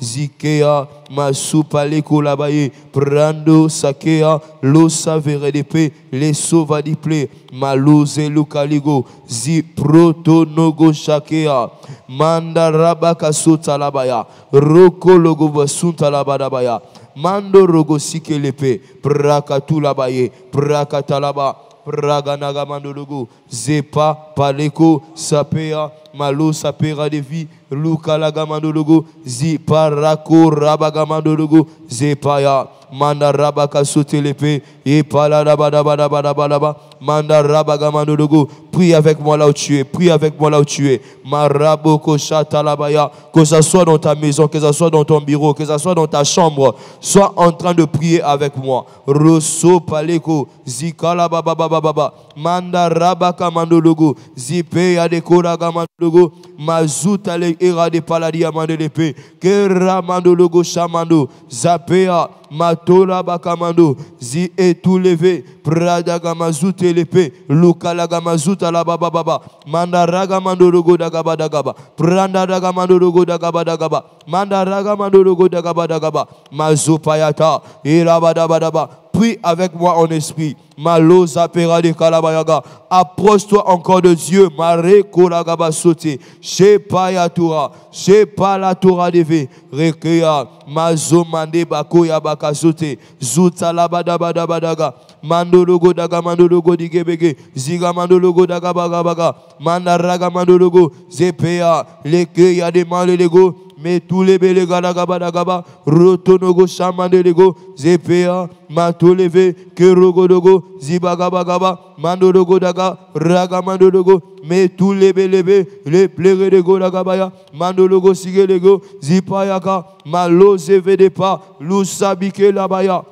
Zikea, Masupale Kolabaye, Brando, Sakea, Losa Veredepe, Lesova Diple, Maluze Lukaligo, Ziproto Nogo Shakea, Mandarabaka Sotalabaya, Roko Logova Suntalabadabaya, Mando Rogo Sike Lepe, Prakatulabaye, Prakatalaba. Raganaga mandologo, Zepa, Paleko, Sapea, Malo, Sapera Devi, Lukalaga mandologo, Zipa, Rako, Rabaga mandologo, Zepaya, Manda Rabaka Sotelepe, Epala, Dabadabadabadabadaba, Manda Rabaga mandologo, prie avec moi là où tu es, prie avec moi là où tu es, Marabo, Kocha, Talabaya, que ça soit dans ta maison, que ça soit dans ton bureau, que ça soit dans ta chambre, sois en train de prier avec moi. Rosso, Paleko, Zikala, Bababa, Baba, Manda Rabaka Mandologo, Zipe Adekoraga Mandologo, Mazuta le Era de Paladia Mandelepe, Kera Mandologo Chamando, Zapea, Matola Bakamando, Zi et tout levé, Pradaga Mazute lepe, Lukalaga Mazuta la Baba Baba, Manda Raga Mandologo Dagaba Dagaba, Pranda Daga Mandologo Dagaba Dagaba, Manda Raga Mandologo Dagaba Dagaba, Mazupayata, Erabadabadaba, prie avec moi en esprit. Malo Zapera de Kalabayaga, approche-toi encore de Dieu. Mare Kolagaba Sote, Shepaya Tora, Shepala Tora Deve, Rekea, Mazomande Bakoya Bakasote, Zutalabadabadaga, Mandologo Daga Mandologo Digebege, Ziga Mandologo Daga Bagabaga, Mandaraga Mandologo, Zepea, Lekeya de Malelego, mais tous les belles gadagabadagaba, rotonogo chamandelego, zepea, matoleve, kerogodogo, zibagabagaba, mandologo daga, ragamandologo, mais tous les belles les plérés de godagabaya, mandologo sigelego, zipayaka, malo zevedepa, lusabike labaya.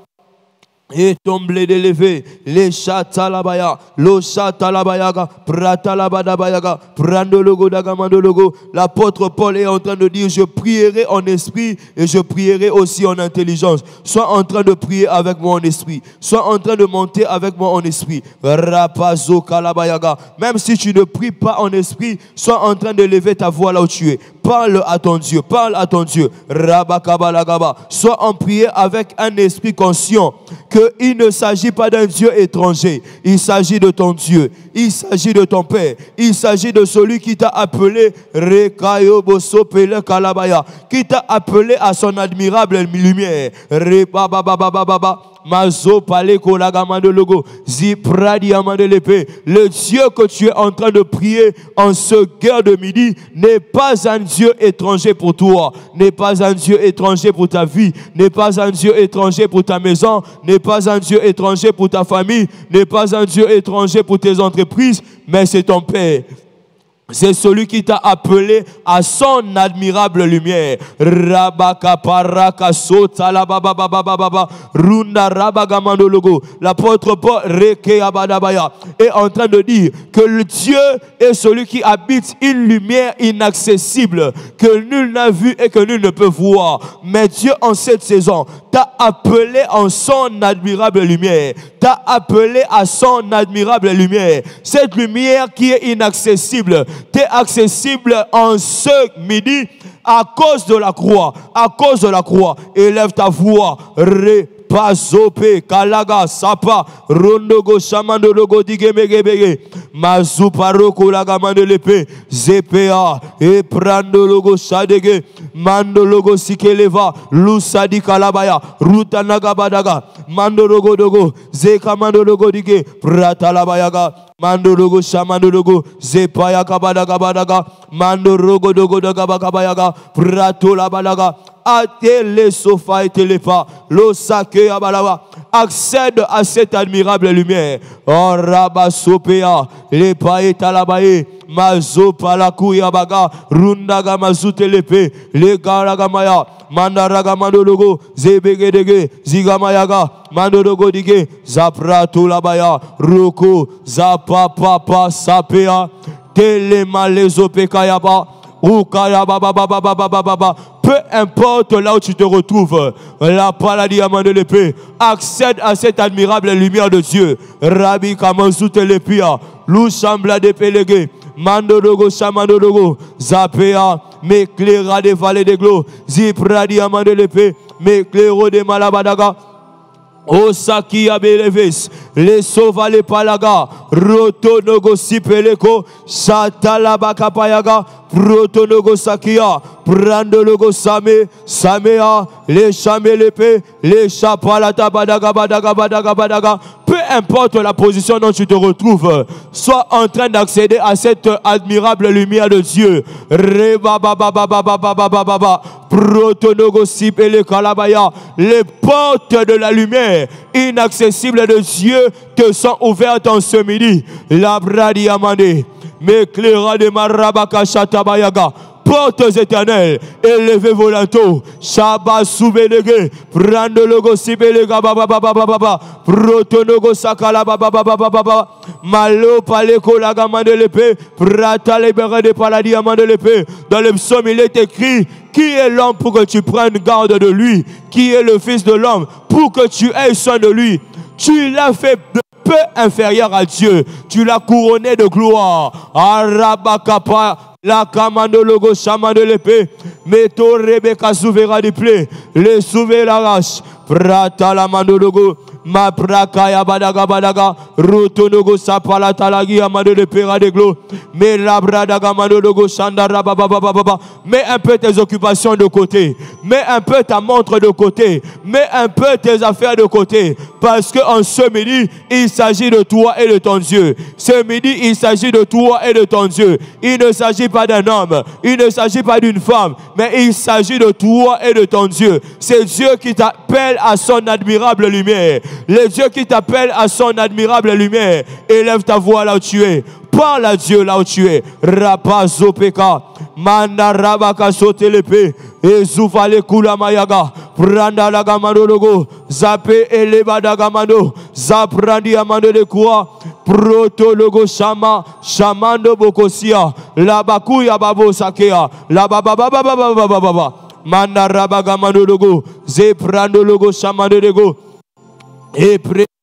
Et tomblé de lever, les chatalabaya, l'eau chatalabayaga, pratalabadabayaga, prandologo dagamandologo. L'apôtre Paul est en train de dire, je prierai en esprit et je prierai aussi en intelligence. Sois en train de prier avec moi en esprit. Sois en train de monter avec moi en esprit. Rapazo kalabayaga. Même si tu ne pries pas en esprit, sois en train de lever ta voix là où tu es. Parle à ton Dieu, parle à ton Dieu. Rabakabalagaba. Sois en prière avec un esprit conscient qu'il ne s'agit pas d'un Dieu étranger. Il s'agit de ton Dieu. Il s'agit de ton Père. Il s'agit de celui qui t'a appelé Rekayo Boso Pele Kalabaya. Qui t'a appelé à son admirable lumière. Rebabababababa. Mazo Paleko Lagamandologo. Zipra Diamandelepe. Le Dieu que tu es en train de prier en ce guerre de midi n'est pas un Dieu étranger pour toi, n'est pas un Dieu étranger pour ta vie, n'est pas un Dieu étranger pour ta maison, n'est pas un Dieu étranger pour ta famille, n'est pas un Dieu étranger pour tes entreprises, mais c'est ton Père. C'est celui qui t'a appelé à son admirable lumière. Rabaka paraka sota la baba baba baba runda rabagamandologo. L'apôtre Paul Reke Abadabaya est en train de dire que le Dieu est celui qui habite une lumière inaccessible que nul n'a vue et que nul ne peut voir. Mais Dieu en cette saison t'a appelé en son admirable lumière. T'a appelé à son admirable lumière. Cette lumière qui est inaccessible. T'es accessible en ce midi à cause de la croix. À cause de la croix. Élève ta voix. Repazope, Kalaga, Sapa, Rondogo, Chamandologo, Digemegebege, Mazuparoko, Lagamanelepe, Zepea, Eprandologo, Sadege, Mandologo, Sikeleva, Lusadi, Kalabaya, Rutanagabadaga, Mandologo, Dogo, Zekamandologo, Dige, Pratalabayaga. Mandorogo Shamandorogo, Zepaya Kabadagabadaga, Mandorogo Dogodagabakabayaga, Prato Labadaga, Atele Sofa et Telepa, Losake Abalawa, accède à cette admirable lumière. Oraba Sopea, Lepa et Talabaye, Mazo Palakuyabaga, Rundaga Mazutelepe, Legaragamaya, Mandaraga Mandorogo, Zebegedege, Zigamayaga, Mandorogo Dige, Zaprato Labaya, Roko, Zapapapa, Sapea, Telema Lezopekayaba, Ukayaba Baba. Peu importe là où tu te retrouves, la paladiamant de l'épée, accède à cette admirable lumière de Dieu. Rabbi Kamansoute l'épia, Louchambla de Pélégué, Mandodogo Samandodogo, Zapea, m'éclaira des vallées des glos, Zipra diamant de l'épée, m'éclaira des malabadaga. Osaki Abeleves, les sauva les palaga, roto nogosi peleko, satalabaka payaga, proto nogosakia, prando nogosame, samea, les chamelépé, les chapalata badaga badaga badaga badaga. Peu importe la position dont tu te retrouves, sois en train d'accéder à cette admirable lumière de Dieu. Reba baba baba baba baba baba. Protonogosip et le Kalabaya, les portes de la lumière inaccessibles de Dieu te sont ouvertes en ce midi. Labra diamandé, m'éclaira de Marabaka Chatabayaga. Portes éternelles, élevez vos lanteaux, Shabbat souvenez-vous, prendre le gossip et le gababa, protonogo sakala, malo paleko la gamme de l'épée, prata libéré de paladis amant de l'épée. Dans le psaume, il est écrit: qui est l'homme pour que tu prennes garde de lui? Qui est le fils de l'homme pour que tu aies soin de lui? Tu l'as fait peu inférieur à Dieu, tu l'as couronné de gloire. Arabakapa. La commande logo chaman de l'épée, Meto Rebecca souvera du plé, le souver la rache, Prata la mando logo, ma prakaya badaga badaga, Roto logo sapalata la guillama de l'épée radeglo, mais la bradaga mando logo chandara baba baba baba. Mets un peu tes occupations de côté, mets un peu ta montre de côté, mets un peu tes affaires de côté, parce que en ce midi, il s'agit de toi et de ton Dieu. Ce midi, il s'agit de toi et de ton Dieu. Il ne s'agit pas d'un homme, il ne s'agit pas d'une femme, mais il s'agit de toi et de ton Dieu. C'est Dieu qui t'appelle à son admirable lumière. Le Dieu qui t'appelle à son admirable lumière. Élève ta voix là où tu es. Parle à Dieu là où tu es. Rapazopeka, Mandarabaka sauté l'épée, Ezufale Kulamayaga, Pranda la gamando logo, Zape eleva da gamando, Zaprandi amando de quoi? Proto logo Shama, Shamando Bokosia, La Bakuya Babo Sakea, La Baba Baba Baba Baba Baba, Mandarabaga mando logo, Zeprando logo Shamando de go, Et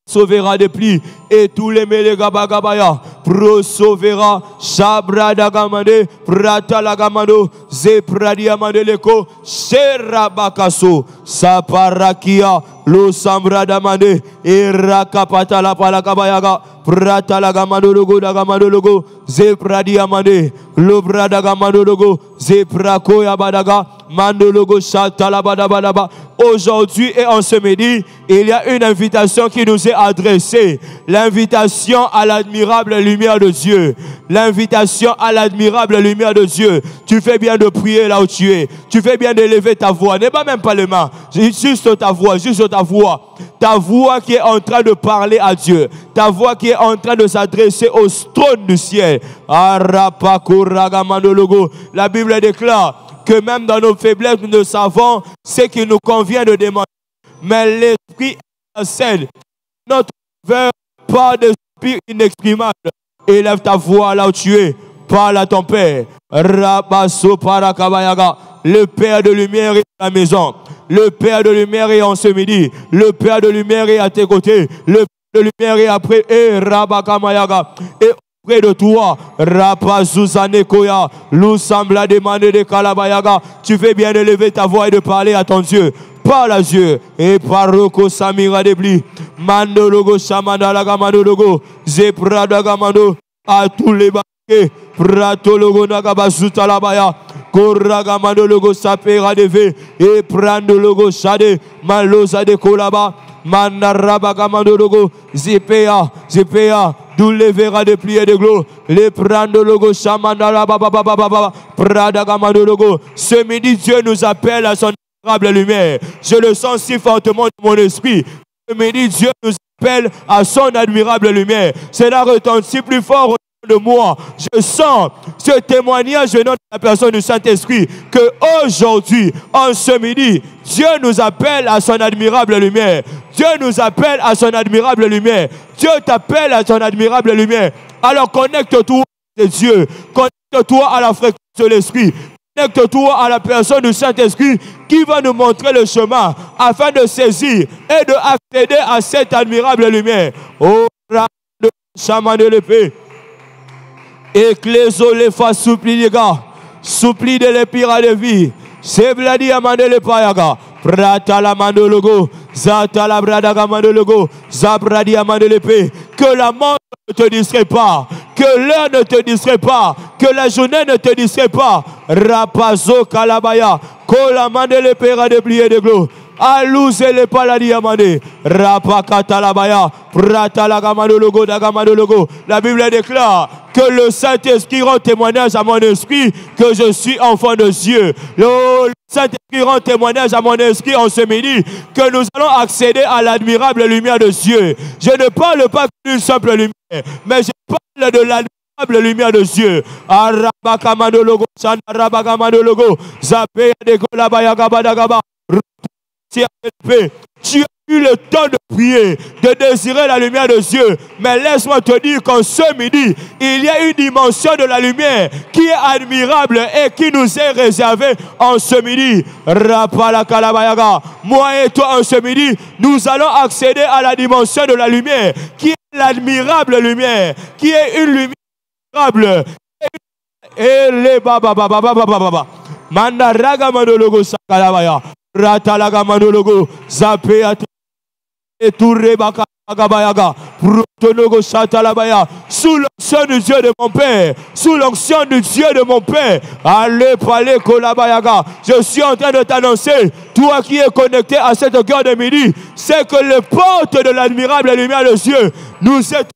sauvera des plis et tous les mélégabagabaya. Pro sauvera, Shabra dagamande, Prata lagamando, Zepra diamande leko, Serabakaso, Saparakia, Lo sambra damande, Erakapata la palakabayaga, Prata lagamando logo, dagamando logo, Zepra diamande, Lobra dagamando logo, Zepra koyabadaga, Mando logo, Shatalabadabadaba. Aujourd'hui et en ce midi, il y a une invitation qui nous est adressée. L'invitation à l'admirable lumière de Dieu. L'invitation à l'admirable lumière de Dieu. Tu fais bien de prier là où tu es. Tu fais bien d'élever ta voix. N'aie pas même pas les mains. Juste ta voix, juste ta voix. Ta voix qui est en train de parler à Dieu. Ta voix qui est en train de s'adresser au trône du ciel. La Bible déclare que même dans nos faiblesses, nous ne savons ce qu'il nous convient de demander. Mais l'Esprit intercède notre Sauveur par des soupirs inexprimables. Élève ta voix là où tu es. Parle à ton Père. Rabasso Parakabayaga. Le Père de lumière est à la maison. Le Père de lumière est en ce midi. Le Père de lumière est à tes côtés. Le Père de lumière est après. Et Rabakamayaga. Et près de toi, Rapazouzanekoya, l'ousambla demandé de Kalabayaga. Tu fais bien d'élever ta voix et de parler à ton Dieu. Parle à Dieu. Et paroko samira debli, mandologo samandalaga mandologo, zepradaga mando, à tous les baquets, pratologo nagabazutalabaya. Koraga mandologo sapera deve, et prandologo sade, malosa de kolaba, mandarabaga mandologo, zipea, zipea. D'où les verras de plis et de gloire, les prendre logo, Shamandala, babababababa, Pradagamano logo. Ce midi, Dieu nous appelle à son admirable lumière. Je le sens si fortement de mon esprit. Ce midi, Dieu nous appelle à son admirable lumière. Cela retentit plus fort de moi. Je sens ce témoignage venant de la personne du Saint-Esprit que aujourd'hui, en ce midi, Dieu nous appelle à son admirable lumière. Dieu nous appelle à son admirable lumière. Dieu t'appelle à son admirable lumière. Alors connecte-toi à Dieu. Connecte-toi à la fréquence de l'Esprit. Connecte-toi à la personne du Saint-Esprit qui va nous montrer le chemin afin de saisir et de accéder à cette admirable lumière. Oh, Chaman de l'épée. Et que les eaux les fassent supplier, supplier de les pirates de vie. C'est Vladia Mandele Payaga. Pratala Mandologo. Zatala Bradaga Mandologo. Zabradia Mandelepe. Que la mort ne te distrait pas. Que l'heure ne te distrait pas. Que la journée ne te distrait pas. Rapazo Kalabaya. Kola Mandele Pera de Blier de Glo. Alouse le paladia Mandé. Rapakatalabaya. Pratala Gamandologo. Dagamandologo. La Bible déclare que le Saint-Esprit rend témoignage à mon esprit que je suis enfant de Dieu. Le Saint-Esprit rend témoignage à mon esprit en ce midi que nous allons accéder à l'admirable lumière de Dieu. Je ne parle pas d'une simple lumière, mais je parle de l'admirable lumière de Dieu. Arabakamandologo, Sandarabakamadologo, Zapé de Golabayagabadagaba. Tu as eu le temps de prier, de désirer la lumière de Dieu. Mais laisse-moi te dire qu'en ce midi, il y a une dimension de la lumière qui est admirable et qui nous est réservée en ce midi. Rapalakalabayaga. Moi et toi en ce midi, nous allons accéder à la dimension de la lumière qui est l'admirable lumière, qui est une lumière admirable. Et les babababababababa. Mandaraga mandologo sakalabaya. Ratalaga mandologo zapeati et tourebaka agabayaga protonogo satalabaya sous l'onction du Dieu de mon père, sous l'onction du Dieu de mon père. Allez parler kolabayaga. Je suis en train de t'annoncer, toi qui es connecté à cette guerre de midi, c'est que les portes de l'admirable lumière de Dieu nous est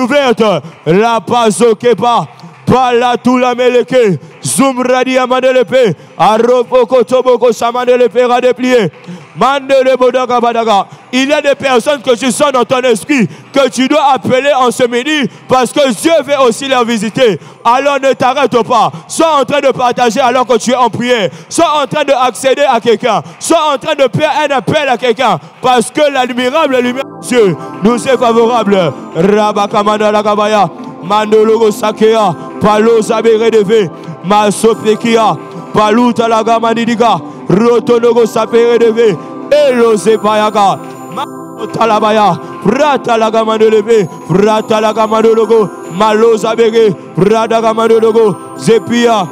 ouverte. La pazokepa palatula meleke. Zumradi amadelepe, aroboko toboko samadelepe radeplié. Mandele bodaga badaga. Il y a des personnes que tu sens dans ton esprit, que tu dois appeler en ce midi, parce que Dieu veut aussi les visiter. Alors ne t'arrête pas. Sois en train de partager alors que tu es en prière. Sois en train d'accéder à quelqu'un. Sois en train de faire un appel à quelqu'un, parce que l'admirable lumière de Dieu nous est favorable. Rabakamandalagabaya, mandologo sakea, palo zabere deve. Masopekia, Paluta la Gamanidiga, Rotonogo Sapere Deve, Elo Zepayaga, Matalabaya, Prata la Gamaneleve, Prata la Gamanologo, Malozabere, Prada Gamanologo, Zepia,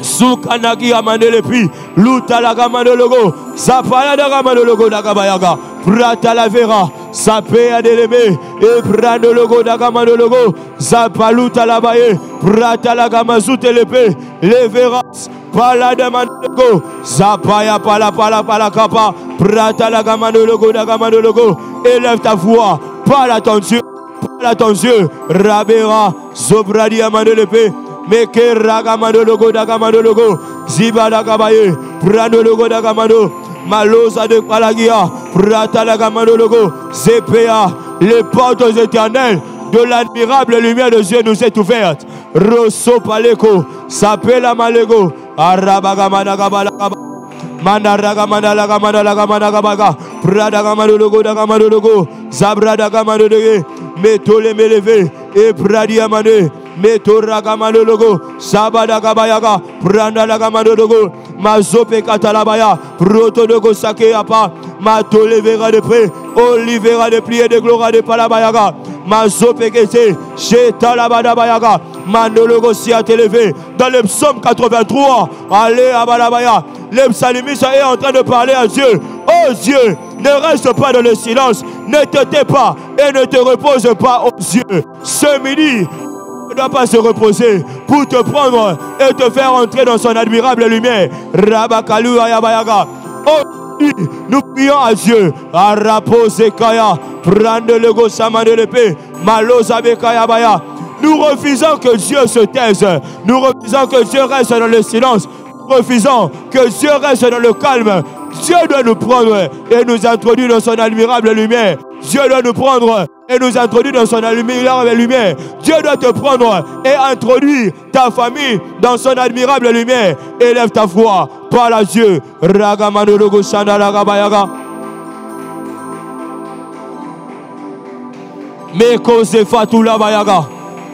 Sukanagi Amanelepi, Luta la Gamanologo, Zapaya da Gamanologo da Gabayaga, Prata la Vera, Sapea Delebe, et Pranologo da Gamanologo, Zapaluta la Baye. Pratalagamazoute l'épée, les verras, Paladamandogo, Zapaya Palapalapalakapa, Pratalagamandogo, Dagamandogo, élève ta voix, parle à ton Dieu, Rabera, Zobradiamando l'épée, Meke Ragamandogo, Dagamandogo, Ziba Dagabaye, Pranologo Dagamando, Malosa de Palagia, Pratalagamandogo, Zepea, les portes éternelles de l'admirable lumière de Dieu nous est ouverte. Rosso Paleko, Sapela Malego, Arabagamanagabalaga, Mandaragamanalagamandalagamandagabaga, Pradagamadologo, Dagamadologo, Zabradagamadologo, Metole Meleve, et Pradiamane, Metoragamadologo, Sabadagabayaga, Prandalagamadologo, Mazope Katalabaya, Protodogo Sakeapa, Matolevera de Pré, Olivera de Plié de Gloria de Palabayaga. Mazopekete, Chetalabadabayaga, Mandologo si a t'élevé. Dans le psaume 83, allez à Balabaya, le psalmiste est en train de parler à Dieu. Oh Dieu, ne reste pas dans le silence, ne te tais pas et ne te repose pas, oh Dieu. Ce midi, ne doit pas se reposer pour te prendre et te faire entrer dans son admirable lumière. Rabakalu Ayabayaga. Aujourd'hui, nous prions à Dieu. Araposekaya. Prendre le go de l'épée, Malozabekayabaya. Nous refusons que Dieu se taise. Nous refusons que Dieu reste dans le silence. Nous refusons que Dieu reste dans le calme. Dieu doit nous prendre et nous introduire dans son admirable lumière. Dieu doit nous prendre et nous introduire dans son admirable lumière. Dieu doit te prendre et introduire ta famille dans son admirable lumière. Élève ta foi, parle à Dieu. Ragamanorogo Sandalagabayaga. Meko Zefatula Bayaga,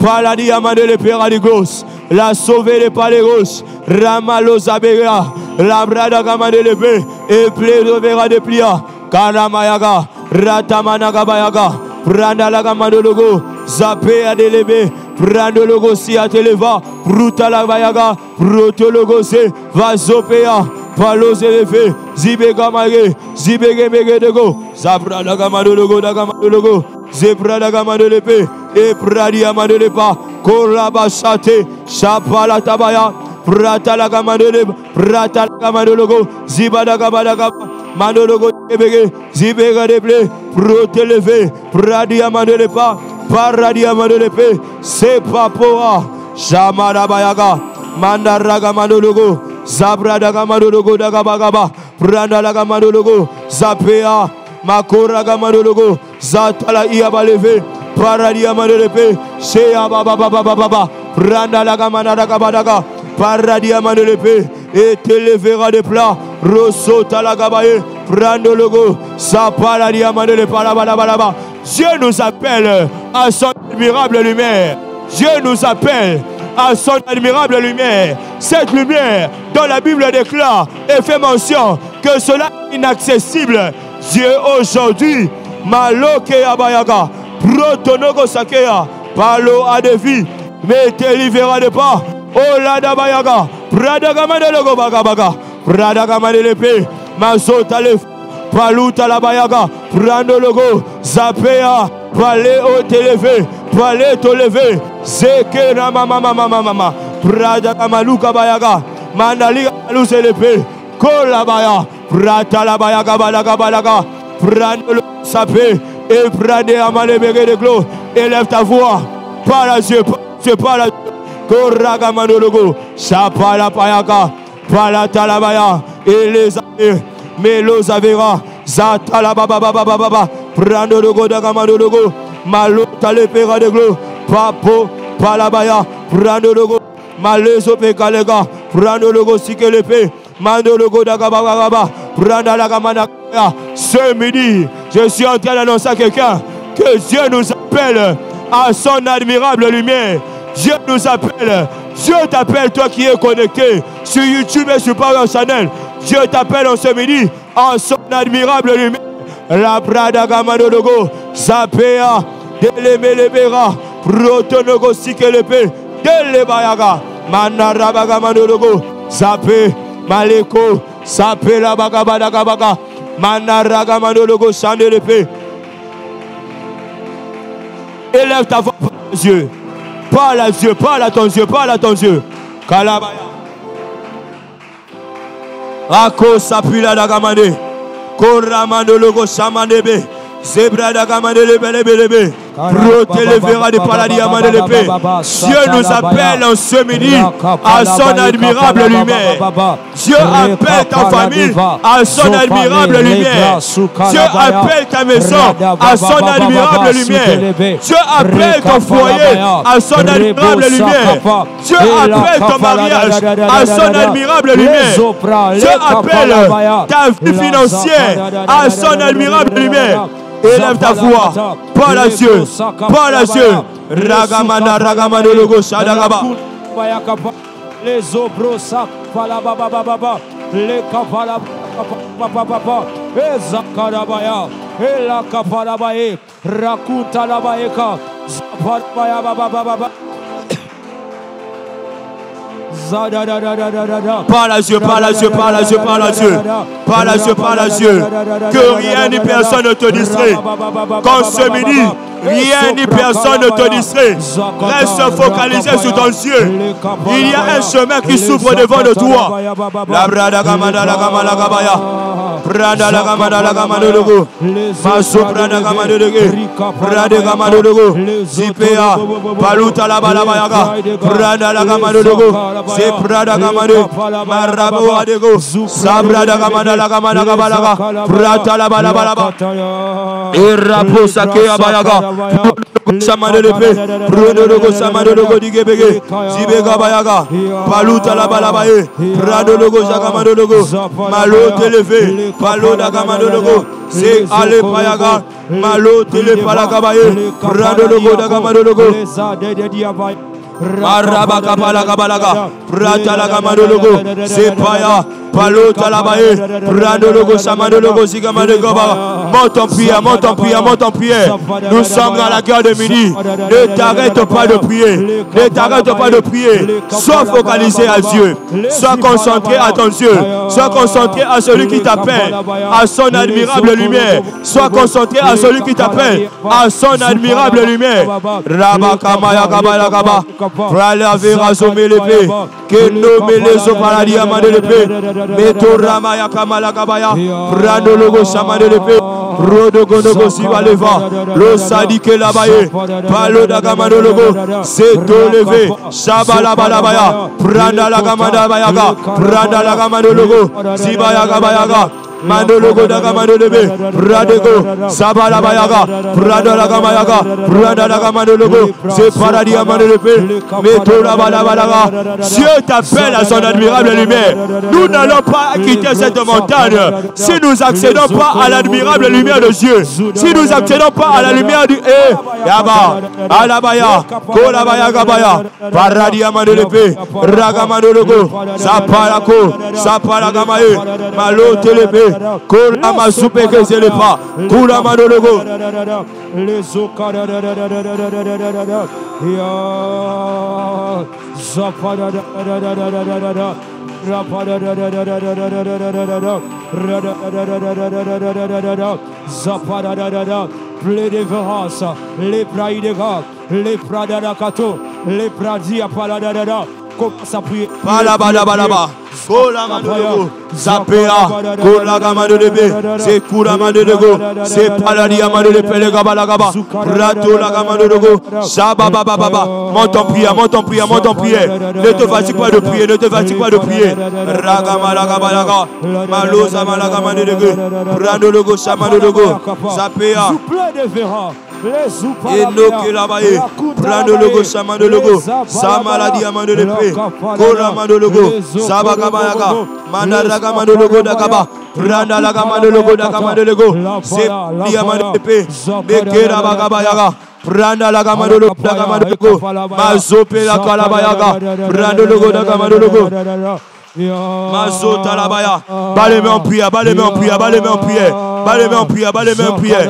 Paladi Amandele Peradigos, la sauver les Palegos, Ramalo Zabega, la Brada Gamandele P, et Plédo Vera de Plia, Kanamayaga, Ratamanaga Bayaga, Prana Lagamandologo, Zapea Delebe, Prandelogosia televa, Brutalavayaga, Brotologose, Vasopea, Paloserefe, Zibegamare, Zibegemegedego, Zabradagamadologo, Dagamadologo, Zebradagamadelepe, Epradiamadelepa, Korabasate, Sapalatabaya, Pratalagamadele, Pratalagamandologo, Zibadagamadagam. Manologo Ebege, Zibega de Ble, Protelevé, Pradiamade de Pa, Paradiamade de Pe, Sepapoa, Shamarabayaga, Mandaraga Manologo, Zabradaga Manologo Dagabagaba, Prandalaga Manologo, Zapea, Makoraga Manologo, Zatala Iabaleve, Paradiamade de Pe, Sea Baba Baba Baba, Prandalaga Manadaga Badaga, Paradiamade de Pe, et Televera de Pla. Rosso Talagabaye, prendre le go, sa paladiamane de Palabalabalaba. Dieu nous appelle à son admirable lumière. Dieu nous appelle à son admirable lumière. Cette lumière dont la Bible déclare et fait mention que cela est inaccessible. Dieu aujourd'hui, Maloke Abayaga, Protonogo Sakea, Palo Adevi, Metelivera de Pa, Oladabayaga, Pradagamane de Gobagabaga. Pradagamadé l'épée, Mazota le Palouta la Bayaga, Prandologo, Zapea, Paléo Télévé, Paléto Levé, Zeke Rama Mama Mama Mama, Pradagamaluka Bayaga, Mandali Alouse l'épée, Kolabaya, Prata la Bayaga Balaga Balaga, Prandolo Sapé, et Pradé Amale Bégé de Glo, élève ta voix, Palazio, Palazio, Koragamadologo, Sapala Bayaga. Palatalabaya, Elizabeth, Melozavera, Zatalabababababa, Prandologo Dagamadologo, Malotalepera de Glo, Papo, Palabaya, Prandologo, Malesope Kalega, Prandologo Sikelepe, Mandologo Dagabababa, Prandalagamanaka. Ce midi, je suis en train d'annoncer à quelqu'un que Dieu nous appelle à son admirable lumière. Dieu nous appelle. Dieu t'appelle, toi qui es connecté sur YouTube et sur Power Channel. Dieu t'appelle en ce midi en son admirable lumière. La Pradagamadologo, Zapea, Delemelebera, Protonogo Sikelepe, Delebayaga, Manarabagamadologo, Zapé, Maleko, Zapé la Bagabadagabaga, Manaragamadologo, Sandelepe. Élève ta voix par les yeux. Parle à Dieu, parle à ton Dieu, parle à ton Dieu. Kalabaya. Ako sapila dagamande. Koramandologo samanebe. Zebra dagamande lebelebelebe. Protelevera de paladiamande lepe. Dieu nous appelle en ce midi à son admirable lumière. Dieu appelle ta famille à son admirable lumière. Dieu appelle ta maison à son admirable lumière. Dieu appelle ton foyer à son admirable lumière. Dieu appelle ton mariage à son admirable lumière. Dieu appelle ta vie financière à son admirable lumière. Élève ta voix, parle à Dieu, parle à Dieu. Ragamana, ragamana, logo, sadagaba. Les obrosa, palababababa, les kapala, papapapa, et zakarabaya, et la kapalabaye, rakuta la baeka, zapatbaya, babababa. Par la Dieu, par la Dieu, par la Dieu, par la Dieu, par la Dieu, par la Dieu, que rien ni personne ne te distrait. Quand ce midi, rien ni personne ne te distrait. Reste focalisé sur ton Dieu. Il y a un chemin qui s'ouvre devant de toi. La brada gamada la gamada gabaya, brada la gamada logo, maso brada gamada logo, brada gamada logo, zipea, paluta la balabayaga, brada la gamada logo. C'est Pradagamane, Marabo Adego, Sabradagamana, la Gamana Gabalaga, Prata la Balabalaba, et Rapo Sakea Balaga, Samane de Pé, Prodologo Samadologo di Gebege, Zibega Bayaga, Paluta la Balabae, Pradologo Zagamadologo, Malo Televé, Palo Dagamadologo, c'est Ale Bayaga, Malo Telepalagabae, Pradologo Dagamadologo. Marabaka Balagabalaga, Prata Lagamadologo, Sepaya, Palo talabae, Prado logo samado logo zigama de goba. Monte en prière, monte en prière, monte en prière. Nous sommes dans la guerre de midi. Ne t'arrête pas de prier. Ne t'arrête pas de prier. Sois focalisé à Dieu. Sois concentré à ton Dieu. Sois concentré à celui qui t'appelle, à son admirable lumière. Sois concentré à celui qui t'appelle, à son admirable lumière. Rabakama yakaba yakaba. Pralavera zomé l'épée. Que nommé les opaladis amade l'épée. Metorama yakama yakaba ya. Prado logo samade l'épée. Rodogonogo siva leva. L'osadi ke labaye. Palo dagamado logo. C'est tout levé. Shabalabalabaya. Pranda lagamada bayaga. Pranda lagamado logo. Siva yagabayaga. Mandologo dagamado lebe, Pradego, Sabala Bayaga, Prada Lagamayaga, Prada Lagamado Logo, c'est paradis à Mandelebe, Métora Balabalaga. Dieu t'appelle à son admirable lumière. Nous n'allons pas quitter cette montagne si nous n'accédons pas à l'admirable lumière de Dieu. Si nous n'accédons pas à la lumière du Yaba, Alabaya, Kolabaya Gabaya, Paradis à Mandelebe, Ragamado Logo, Sapalako, Sapalagamae, Malo Telebe. Koula ma soupe que c'est le pas. Koula ma dologo. Les okada da da da da da da da da da da. Ya zapa da da da da da da da da. Rapa da da da da da da da da da da da. Rada da da da da da da da da da. Zapa da da da da. Play de vengeance. Les praï de gars. Les prada da kato. Les pradi à pala da da da. Commence à prier. Balabalabalaba. Kolamandologo, Zapea, Kolagamandolebe, c'est Kulamandologo, c'est Paladiamandolebe, le Gabalagaba, Rato Lagamandologo, Sababababa, monte en prière, monte en prière, monte en prière, ne te fatigue pas de prier, ne te fatigue pas de prier, Ragamalagabalaga, Malosa Malagamandologo, Pradologo, Samandologo, Zapea, Enoke Labaye, Pradologo, Samandologo, Samaladiamandolebe, Kolamandologo, Sabaga. Mandalaga mandologo dagaba, pranda laga mandologo dagaba mandologo, sepia mandepé, bekera bagaba yaga. Pranda la gama de l'eau, la gama de l'eau, mazopé la calabayaga, pranda l'eau, la gama de l'eau. Mazo Talabaya, bas les mains en prière, bas les mains en prière, bas les mains en prière, bas les mains en prière,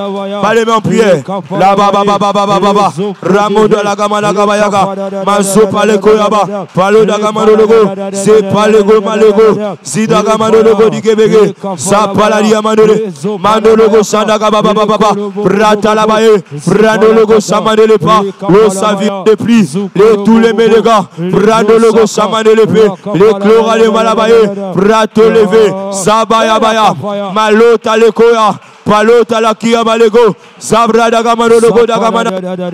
bas les mains en prière, bas les mains en prière, la baba baba baba baba, Ramo de la Gama la Gabayaga, Mazo Palekoyaba, Palo da Gama de Logo, c'est Palego Malego, Zida Gama de Logo du Québec, Sapalari Amadele, Mandologo Sandaga Baba Baba, Pratalabaye, Pradologo Samadelepa, le Savir de Plis, les tous les Mélégas, Pradologo Samadelepe, les Clorales. Malabaye, Prato levé, Sabaya Baya, Malota Lekoya, Palota Lakia Malego, Zabra Dagamanolo Dagamana.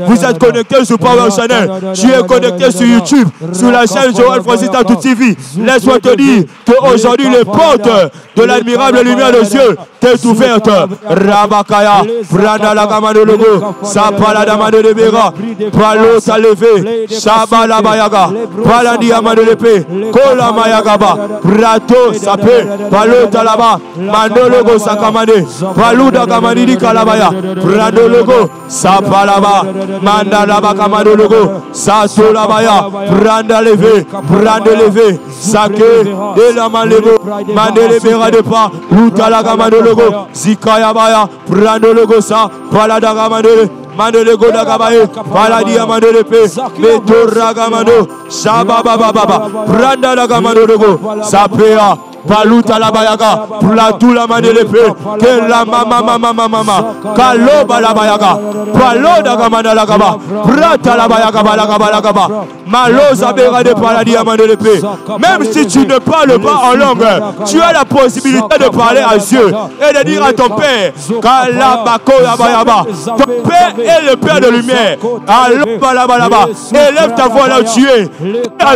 Vous êtes connectés sur Power Channel, tu es connecté sur YouTube, sur la chaîne Joel Francis Tatu TV. Laisse-moi te dire qu'aujourd'hui, les portes de l'admirable lumière de Dieu t'est ouverte. Rabakaya, Prada Lagamanolo, Sapala Damano de Bera, Palota levé, Sabala Bayaga, Paladi Amano Lepe, Kola Mayaga. Prato Sapé, Palo Talaba, Mandologo Sakamane, Paluda Kamanini Kalabaya, Pradologo, Sapalaba, Mandalaba Kamadologo, Sasolabaya, Pranda Levé, Prande Levé, Sake, Delamalego, Mandelebera de Pa, Lutala Kamadologo, Zikayabaya, Pradologo Sa, Palada Kamadele. Mandelego Dagabaye, Paladia Mandelepe, Metoragamano, Sababa Baba, Pranda Lagamanorogo, Sapea, Paluta Labayaga, Platula Mandelepe, Kela Mama Mama Mama, Kaloba Labayaga, Paloda Gamana Lagaba, Prata Labayaga Balagaba Lagaba, Malosa Bera de Paladia Mandelepe. Même si tu ne parles pas en langue, tu as la possibilité de parler à Dieu et de dire à ton Père, Kalabako Yabayaba, ton Père et le Père de lumière. Allons là-bas, là-bas. Élève ta voix là où tu es.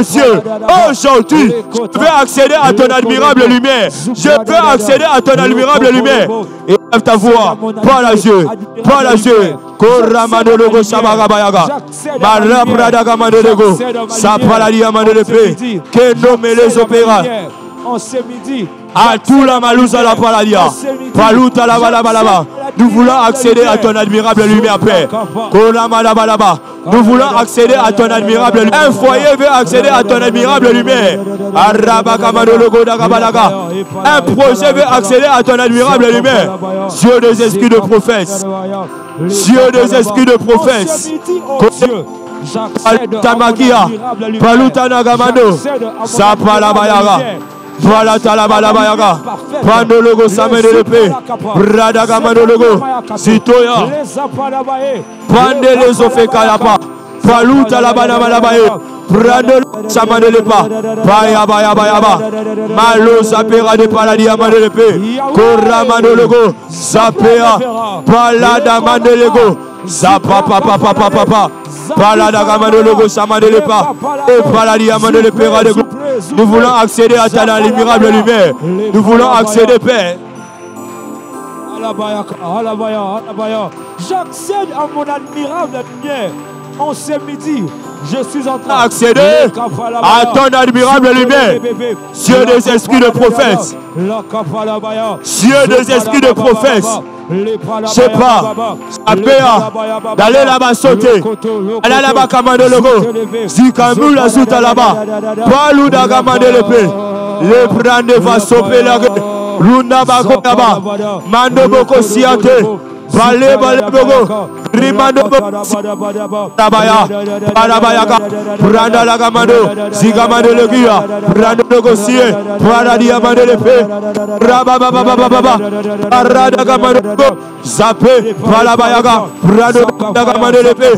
Dieu, aujourd'hui, je veux accéder à ton admirable lumière. Je veux accéder à ton admirable lumière. Élève ta voix. Parle à Dieu. Parle à Dieu. Koramadologo Shabagabayaga, Marabradaga Mandologo, Sapaladi Amandelepe, Kenomé les opéras. en ce midi. À tout la malouza la paladia. Palouta la balabalaba. Nous voulons accéder à ton admirable lumière, Père. Nous voulons accéder à ton admirable lumière. Un foyer veut accéder à ton admirable lumière. Un projet veut accéder à ton admirable lumière. Dieu des esprits de prophètes. Dieu des esprits de prophètes. J'accède Tamakia, Paluta Nagamano, Sapalabayara, Valatalabalabayara, Pandologo Samenelepe, Bradagamanolo, Sitoya, Pandele Sofekalapa, Paluta Labanabalabaye, Bradolo Samanelepa, Bayabayabayaba, Malo Sapera de Paladia Manelepe, Koramanologo, Sapea, Palada Mandelego, Zapa Papa Papa Papa. Nous voulons accéder à ta admirable lumière. Nous voulons accéder, Père. J'accède à mon admirable lumière. En ce midi, je suis en train d'accéder à ton admirable lumière. Dieu des esprits de prophètes. Dieu des esprits de prophètes. Je sais pas, d'aller là-bas sauter, aller là-bas commander le go, si Kamou la soute là-bas, Palou d'Agamande le pé, le prendre va sauver la gueule, Runda Bako là-bas, Mando Boko Siate, Valé Valé Boko, Rimando Boko Tabaya, Parabayaka, Pranda la Gamando, Zigamande le Guia, Prando Nogocier, Prada Diamande le pé, Rababababababa, Arada Gamando. Zappé, Palabayaga, Brado Dagamane l'épée,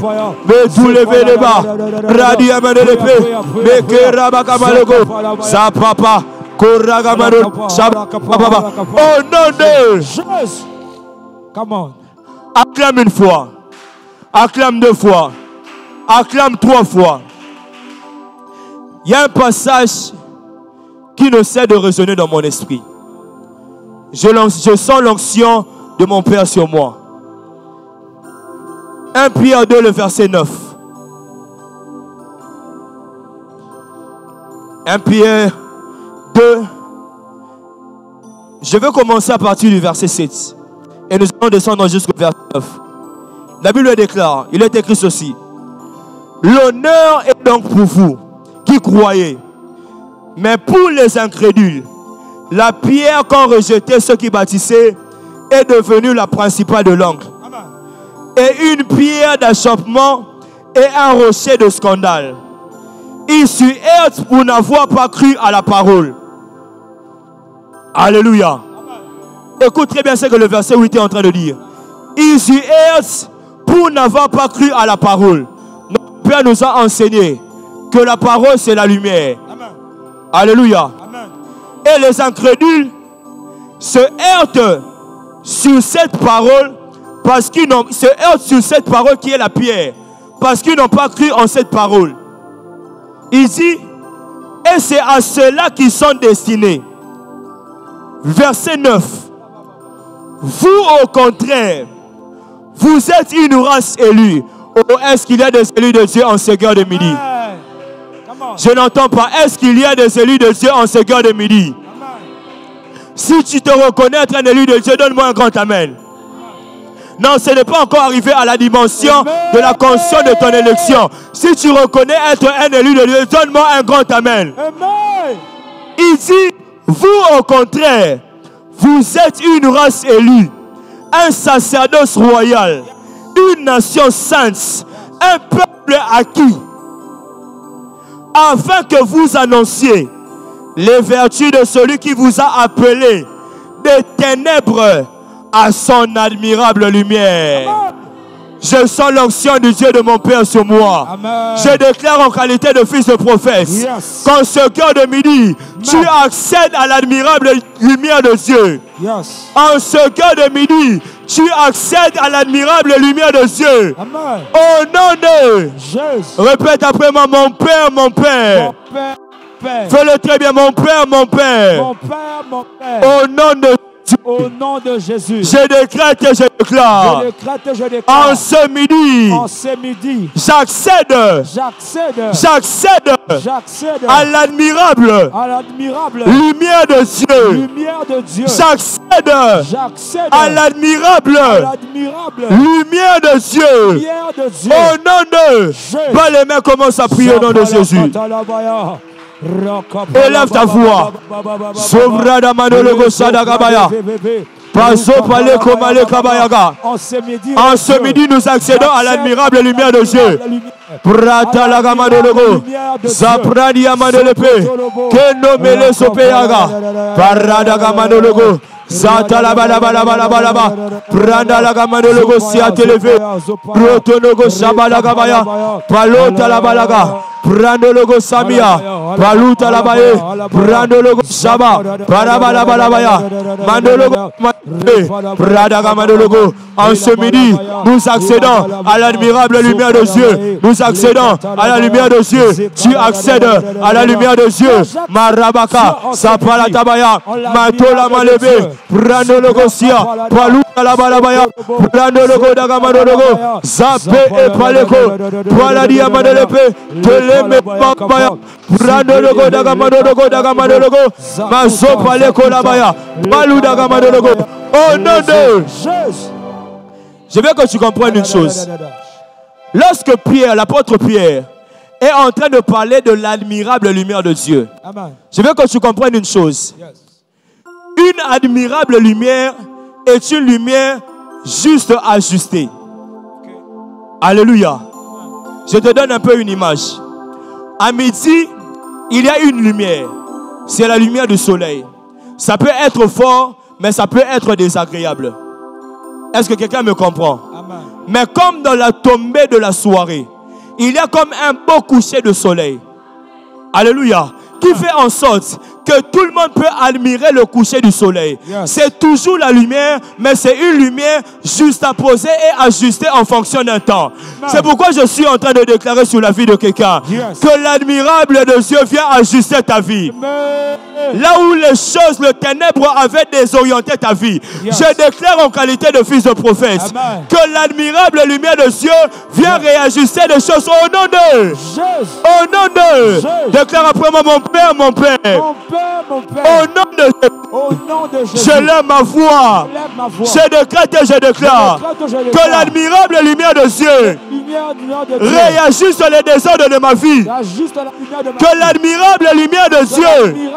mais tout lever les bas, Radiamane l'épée, mais que Rabakamalego, sa papa, Koragamano, sa papa, oh non, de Jésus. Comment? Acclame une fois, acclame deux fois, acclame trois fois. Il y a un passage qui ne cesse de résonner dans mon esprit. Je sens l'onction de mon Père sur moi. 1 Pierre 2, le verset 9. 1 Pierre 2. Je veux commencer à partir du verset 7. Et nous allons descendre jusqu'au verset 9. La Bible déclare, il est écrit ceci. L'honneur est donc pour vous qui croyez. Mais pour les incrédules, la pierre qu'ont rejetée ceux qui bâtissaient est devenue la principale de l'angle, et une pierre d'achoppement et un rocher de scandale. Ils s'énervent pour n'avoir pas cru à la parole. Alléluia. Amen. Écoute très bien ce que le verset 8 est en train de dire. Ils s'énervent pour n'avoir pas cru à la parole. Notre Père nous a enseigné que la parole c'est la lumière. Amen. Alléluia. Amen. Et les incrédules se heurtent sur cette parole, parce qu'ils se heurtent sur cette parole qui est la pierre, parce qu'ils n'ont pas cru en cette parole. Il dit, et c'est à ceux-là qui sont destinés. Verset 9. Vous, au contraire, vous êtes une race élue. Oh, est-ce qu'il y a des élus de Dieu en ce guerre de midi? Je n'entends pas. Est-ce qu'il y a des élus de Dieu en ce guerre de midi? Si tu te reconnais être un élu de Dieu, donne-moi un grand amen. Non, ce n'est pas encore arrivé à la dimension de la conscience de ton élection. Si tu reconnais être un élu de Dieu, donne-moi un grand amen. Il dit, vous au contraire, vous êtes une race élue, un sacerdoce royal, une nation sainte, un peuple acquis, afin que vous annonciez les vertus de celui qui vous a appelé des ténèbres à son admirable lumière. Amen. Je sens l'onction du Dieu de mon Père sur moi. Amen. Je déclare en qualité de fils de prophète, yes, qu'en ce cœur de midi, amen, tu accèdes à l'admirable lumière de Dieu. Yes. En ce cœur de midi, tu accèdes à l'admirable lumière de Dieu. Amen. Au nom de Jésus. Répète après moi, mon Père, mon Père. Mon Père. Fais-le très bien, mon Père, mon Père. Mon Père, mon Père. Au nom de Jésus. Au nom de Jésus. Je décrète et je déclare. En ce midi. J'accède. À l'admirable. Lumière de Dieu. J'accède à l'admirable. Lumière de Dieu. Au nom de. Pas les mains commencent à prier au nom de Jésus. Élève ta voix. Sovrada Manologo Sadagabaya. Paso Palais Komale Kabayaga. En ce midi, nous accédons à l'admirable lumière de Dieu. Prata Lagamadologo. Zapradi Amadolepe. Kenomele Sopeyaga. Parada Gamanologo. Zatalabalabalabalaba. Pranda la Gamanologo Sia Televé. Protonogo Sabalagabaya. Palota la Balaga. Brandologo Samia, Paluta Labaye, Brandologo Saba, Parabalabalabaya, Mandologo Pradaga Mandologo. En ce midi, nous accédons à l'admirable lumière de Dieu. Nous accédons à la lumière de Dieu. Tu accèdes à la lumière de Dieu. Marabaka, Sapalatabaya, Matola Malebe, Brandologo Sia, Paluta Labalabaya, Brandologo Dagamadologo, Zapé et Paleko, Paladia Madelepe, Brandologo Dagamadologo Dagamadologo, Maso Paleko Labaya, Malou Dagamadologo. Au nom de Jésus. Je veux que tu comprennes une chose. Lorsque Pierre, l'apôtre Pierre, est en train de parler de l'admirable lumière de Dieu, je veux que tu comprennes une chose. Une admirable lumière est une lumière juste ajustée. Alléluia. Je te donne un peu une image. À midi, il y a une lumière. C'est la lumière du soleil. Ça peut être fort, mais ça peut être désagréable. Est-ce que quelqu'un me comprend? Amen. Mais comme dans la tombée de la soirée, il y a comme un beau coucher de soleil. Alléluia. Qui fait en sorte que tout le monde peut admirer le coucher du soleil. Yes. C'est toujours la lumière, mais c'est une lumière juste à poser et ajustée en fonction d'un temps. C'est pourquoi je suis en train de déclarer sur la vie de quelqu'un que l'admirable de Dieu vient ajuster ta vie. Là où les choses, le ténèbre avait désorienté ta vie, je déclare en qualité de fils de prophète que l'admirable lumière de Dieu vient réajuster les choses au nom de au nom de déclare après moi, mon Père, mon Père. Au nom de Jésus, je lève ma voix, je décrète et je déclare que l'admirable lumière de Dieu réajuste les désordres de ma vie. Que l'admirable lumière de Dieu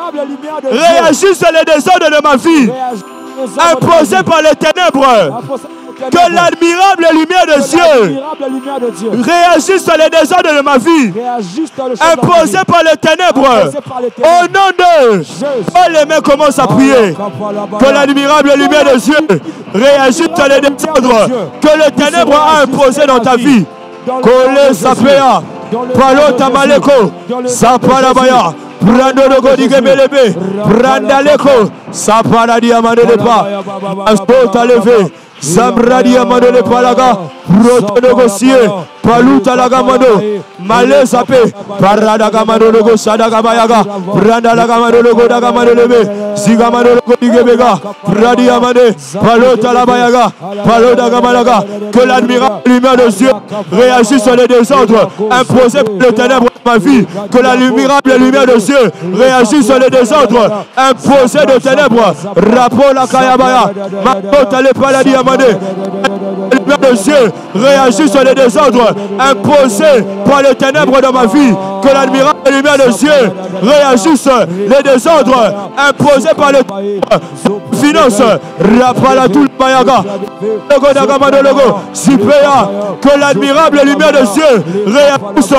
réajuste les désordres de ma vie, imposée par les ténèbres. Que l'admirable lumière de Dieu réagisse les désordres de ma vie, imposée par les ténèbres. Au nom de Jésus, les mains commencent à prier. Que l'admirable lumière de Dieu réagisse les désordres que les ténèbres a imposé dans ta vie. Kole Sapea, Palo Tamaleko, Sapalabaya. Brandologo di Gebelebe, Brandaleko, Sapaladi Amadepa, Aspota Levé. Zambradi Amado Palaga, Rotonogosier, Paluta Lagamado, Malé Sapé, Paradagamado Logo Sadagabayaga, Brandalagamado Logo Dagamado Lebe, Zigamado Logo Digabega, Bradi Amade, Palota Labayaga, Paloda Gamalaga, que l'admirable lumière de Dieu réagisse sur les désordres imposés par les ténèbres de ma vie, que l'admirable lumière de Dieu réagisse sur les désordres imposés de ténèbres, Rapola Kayabaya, Matota le Paladi Amado. Lumière de Dieu réagit sur les désordres imposés par les ténèbres de ma vie. Que l'admirable lumière de Dieu réagisse les désordres imposés par les finances. Rapalatul Bayaga, Logo Sipea. Que l'admirable lumière de Dieu réagisse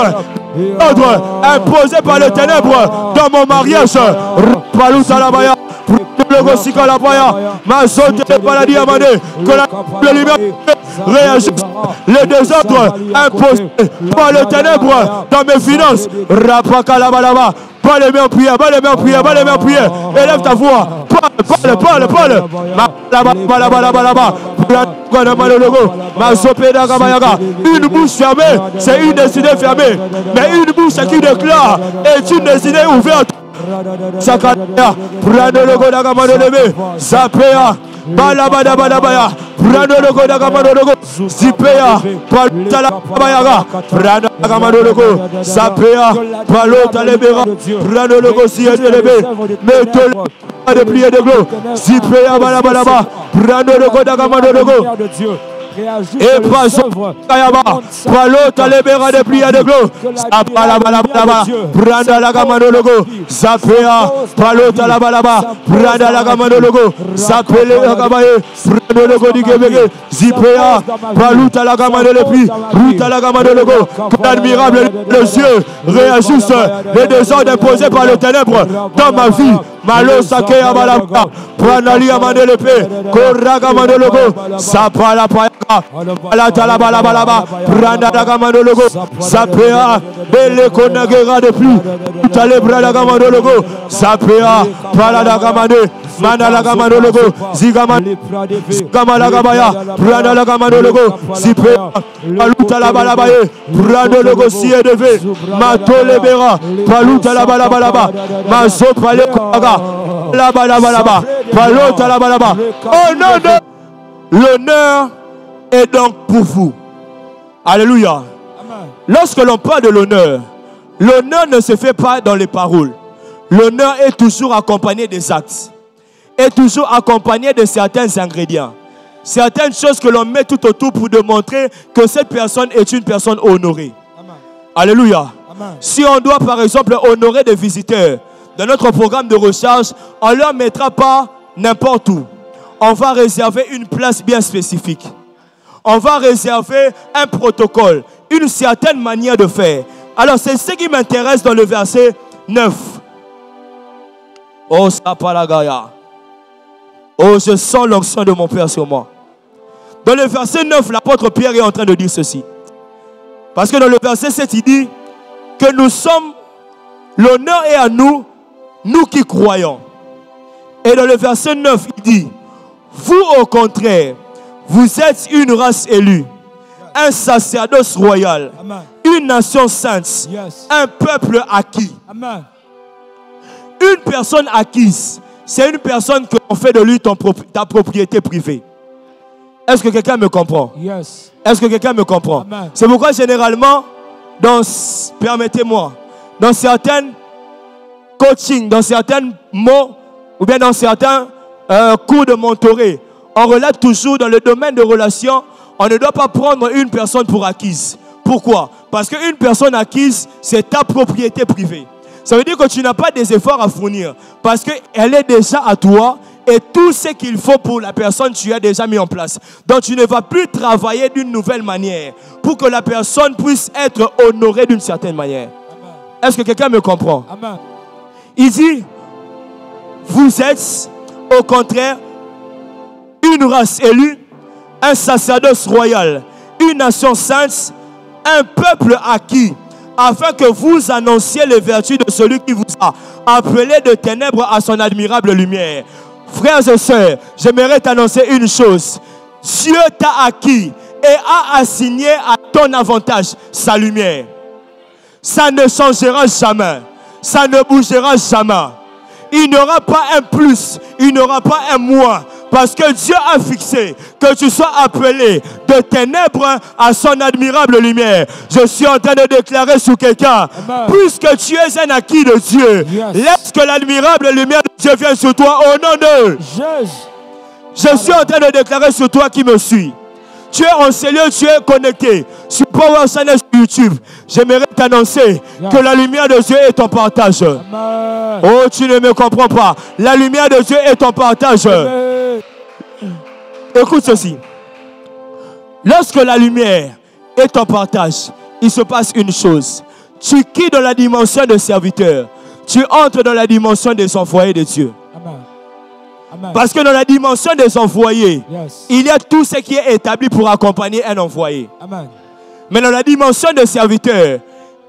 les désordres imposés par les ténèbres dans mon mariage. Rapalutalabaya. Que la lumière réagisse les désordres imposés par les ténèbres dans mes finances. Rapakalabalaba. Pas les mains en prière, pas les mains en prière, pas les mains en prière. Élève ta voix. Parle. Une bouche fermée, c'est une destinée fermée. Mais une bouche qui déclare est une destinée ouverte. Zakaya, Prado Logo Dagamadolebe, Zapea, Balabadabadabaya, Prado Logo Dagamadologo, Zipea, Paltalabayaga, Prado Dagamadologo, Zapea, Palo Talebera, Prado Logo Sielebe, Metol, de plier de glow, Zipea, Balabalaba, Prado Logo Dagamadologo, et pas l'œuvre, Palota Lebera de prière de gloire, Apalabalaba, Branda la Gamanologo, Zapea, Palota la Balaba, Branda la Gamanologo, Zapele la Gamaye, Brandologo du Québec, Zipea, Paluta la Gamanolopi, Ruta la Gamanologo, l'admirable le ciel réajuste les désordres imposés par les ténèbres dans ma vie. Malo Sake Abalaba, Pranali Amandelepe, Koraga Mandologo, Sapala Payaka, Alatala Balabalaba, Pranada Gamandologo, Sapea, Bele Konagera de plus, Talebrada Gamandologo, Sapea, Palada Gamande, Manala Gamandologo, Zigaman, Gamalagabaya, Pranala Gamandologo, Zipea, Palutala Balabaye, Pranalogo Siedeve, Matolebera, Palutala Balabalaba, Mazo Palekoaga. Là-bas, là-bas, là-bas, Palota là-bas, là-bas. Oh non, non. L'honneur est donc pour vous. Alléluia. Amen. Lorsque l'on parle de l'honneur ne se fait pas dans les paroles. L'honneur est toujours accompagné des actes. Est toujours accompagné de certains ingrédients. Certaines choses que l'on met tout autour pour démontrer que cette personne est une personne honorée. Amen. Alléluia. Amen. Si on doit par exemple honorer des visiteurs, dans notre programme de recherche, on ne leur mettra pas n'importe où. On va réserver une place bien spécifique. On va réserver un protocole, une certaine manière de faire. Alors, c'est ce qui m'intéresse dans le verset 9. Oh, Sapalagaya. Oh, je sens l'onction de mon Père sur moi. Dans le verset 9, l'apôtre Pierre est en train de dire ceci. Parce que dans le verset 7, il dit que nous sommes, l'honneur est à nous, nous qui croyons. Et dans le verset 9, il dit, vous au contraire, vous êtes une race élue, un sacerdoce royal, amen, une nation sainte, yes, un peuple acquis. Amen. Une personne acquise, c'est une personne que l'on fait de lui ta propriété privée. Est-ce que quelqu'un me comprend? Yes. Est-ce que quelqu'un me comprend? C'est pourquoi généralement, permettez-moi, dans certaines coaching, dans certains mots, ou bien dans certains cours de mentoré, on relate toujours dans le domaine de relations, on ne doit pas prendre une personne pour acquise. Pourquoi? Parce qu'une personne acquise, c'est ta propriété privée. Ça veut dire que tu n'as pas des efforts à fournir, parce qu'elle est déjà à toi, et tout ce qu'il faut pour la personne, tu as déjà mis en place. Donc tu ne vas plus travailler d'une nouvelle manière, pour que la personne puisse être honorée d'une certaine manière. Est-ce que quelqu'un me comprend? Amen. Il dit, vous êtes, au contraire, une race élue, un sacerdoce royal, une nation sainte, un peuple acquis, afin que vous annonciez les vertus de celui qui vous a appelé de ténèbres à son admirable lumière. Frères et sœurs, j'aimerais t'annoncer une chose. Dieu t'a acquis et a assigné à ton avantage sa lumière. Ça ne changera jamais. Ça ne bougera jamais. Il n'y aura pas un plus. Il n'y aura pas un moins. Parce que Dieu a fixé que tu sois appelé de ténèbres à son admirable lumière. Je suis en train de déclarer sur quelqu'un, puisque tu es un acquis de Dieu, yes, laisse que l'admirable lumière de Dieu vienne sur toi au nom de Jésus. Je suis en train de déclarer sur toi qui me suis. Tu es en ces lieux, tu es connecté sur Power Channel sur YouTube. J'aimerais t'annoncer que la lumière de Dieu est ton partage. Amen. Oh, tu ne me comprends pas. La lumière de Dieu est ton partage. Amen. Écoute ceci. Lorsque la lumière est ton partage, il se passe une chose. Tu quittes dans la dimension de serviteur. Tu entres dans la dimension des envoyés de Dieu. Amen. Parce que dans la dimension des envoyés, yes, il y a tout ce qui est établi pour accompagner un envoyé. Amen. Mais dans la dimension des serviteurs,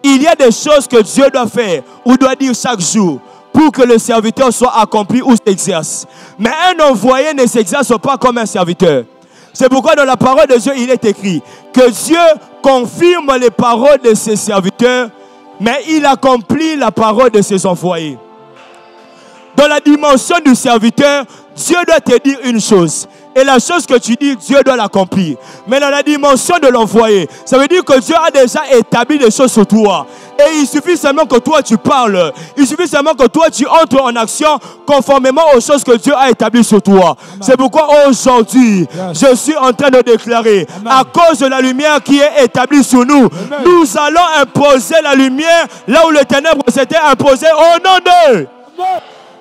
il y a des choses que Dieu doit faire ou doit dire chaque jour pour que le serviteur soit accompli ou s'exerce. Mais un envoyé ne s'exerce pas comme un serviteur. C'est pourquoi dans la parole de Dieu, il est écrit que Dieu confirme les paroles de ses serviteurs, mais il accomplit la parole de ses envoyés. Dans la dimension du serviteur, Dieu doit te dire une chose. Et la chose que tu dis, Dieu doit l'accomplir. Mais dans la dimension de l'envoyé, ça veut dire que Dieu a déjà établi des choses sur toi. Et il suffit seulement que toi tu parles. Il suffit seulement que toi tu entres en action conformément aux choses que Dieu a établies sur toi. C'est pourquoi aujourd'hui, je suis en train de déclarer, à cause de la lumière qui est établie sur nous, nous allons imposer la lumière là où les ténèbres s'étaient imposées au nom d'eux.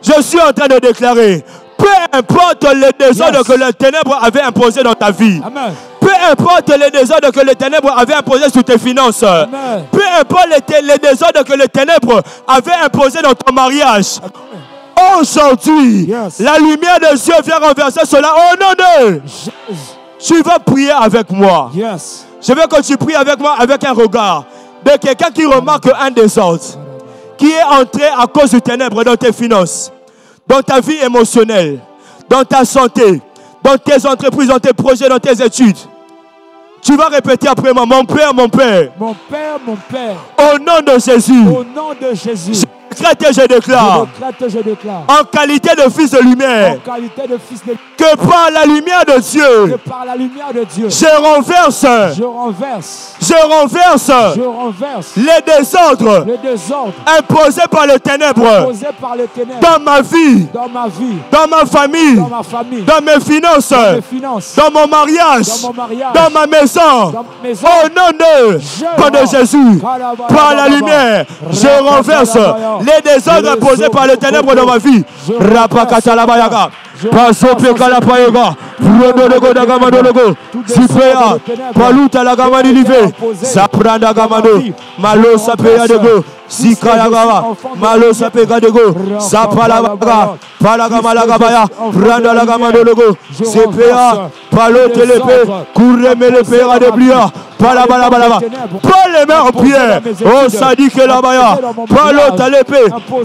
Je suis en train de déclarer, peu importe les désordres que les ténèbres avaient imposés dans ta vie. Amen. Peu importe les désordres que les ténèbres avaient imposés sur tes finances. Amen. Peu importe les désordres que les ténèbres avaient imposés dans ton mariage. Aujourd'hui, la lumière de Dieu vient renverser cela au nom d'eux. Tu vas prier avec moi. Je veux que tu pries avec moi avec un regard de quelqu'un qui remarque un désordre qui est entré à cause du ténèbre dans tes finances, dans ta vie émotionnelle, dans ta santé, dans tes entreprises, dans tes projets, dans tes études. Tu vas répéter après moi, mon Père, mon Père. Mon Père, mon Père. Au nom de Jésus. Au nom de Jésus. Je déclare en qualité de fils de lumière, que par la lumière de Dieu, je renverse les désordres imposés par les ténèbres dans ma vie, dans ma famille, dans mes finances, dans mon mariage, dans ma maison. Au nom de Jésus, par la lumière, je renverse les désordres imposés par les ténèbres de ma vie. Rapakatalabayaga. Pasopekalapayaga. Rododogadagamado. Sipea. Palutalagamanive. Saprandagamado. Malo sapea de go. Sikalagava. Malo sapega de go. Sapalavaga. Palagamalagabaya. Randalagamado de go. Sipea. Palotelepe. Kurremelepea de blia. Palabalabalaba. Prends les mains en prière. On s'est dit que là-bas, Palo Talepé,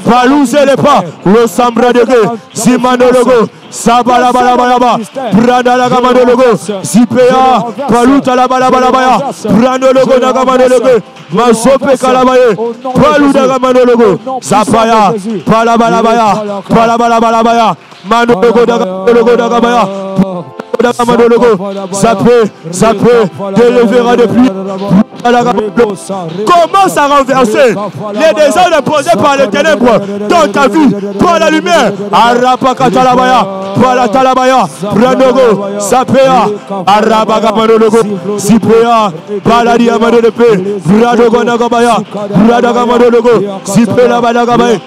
Palouse les pas, le Sambra de Gué, Simanologo, Sabalabalaba, Pradalagamadologo, Sipea, Palou Talabalabalaba, Pranologo Nagamadologo, Masope Kalabaye, Palou Nagamadologo, Sapaya, Palabalabaya, Palabalabalabaya, Manologo Nagamaya. Ça peut délivrer depuis. Commence à renverser les désordres imposés par les ténèbres dans ta vie, par la lumière. Arapakatalabaya, Palatalabaya, Pranogo, Sapea, Arabagamadologo, Sipea, Paladiamadolope, Vradogo Nagabaya, Vradagamandologo, Sipela Badagabaye,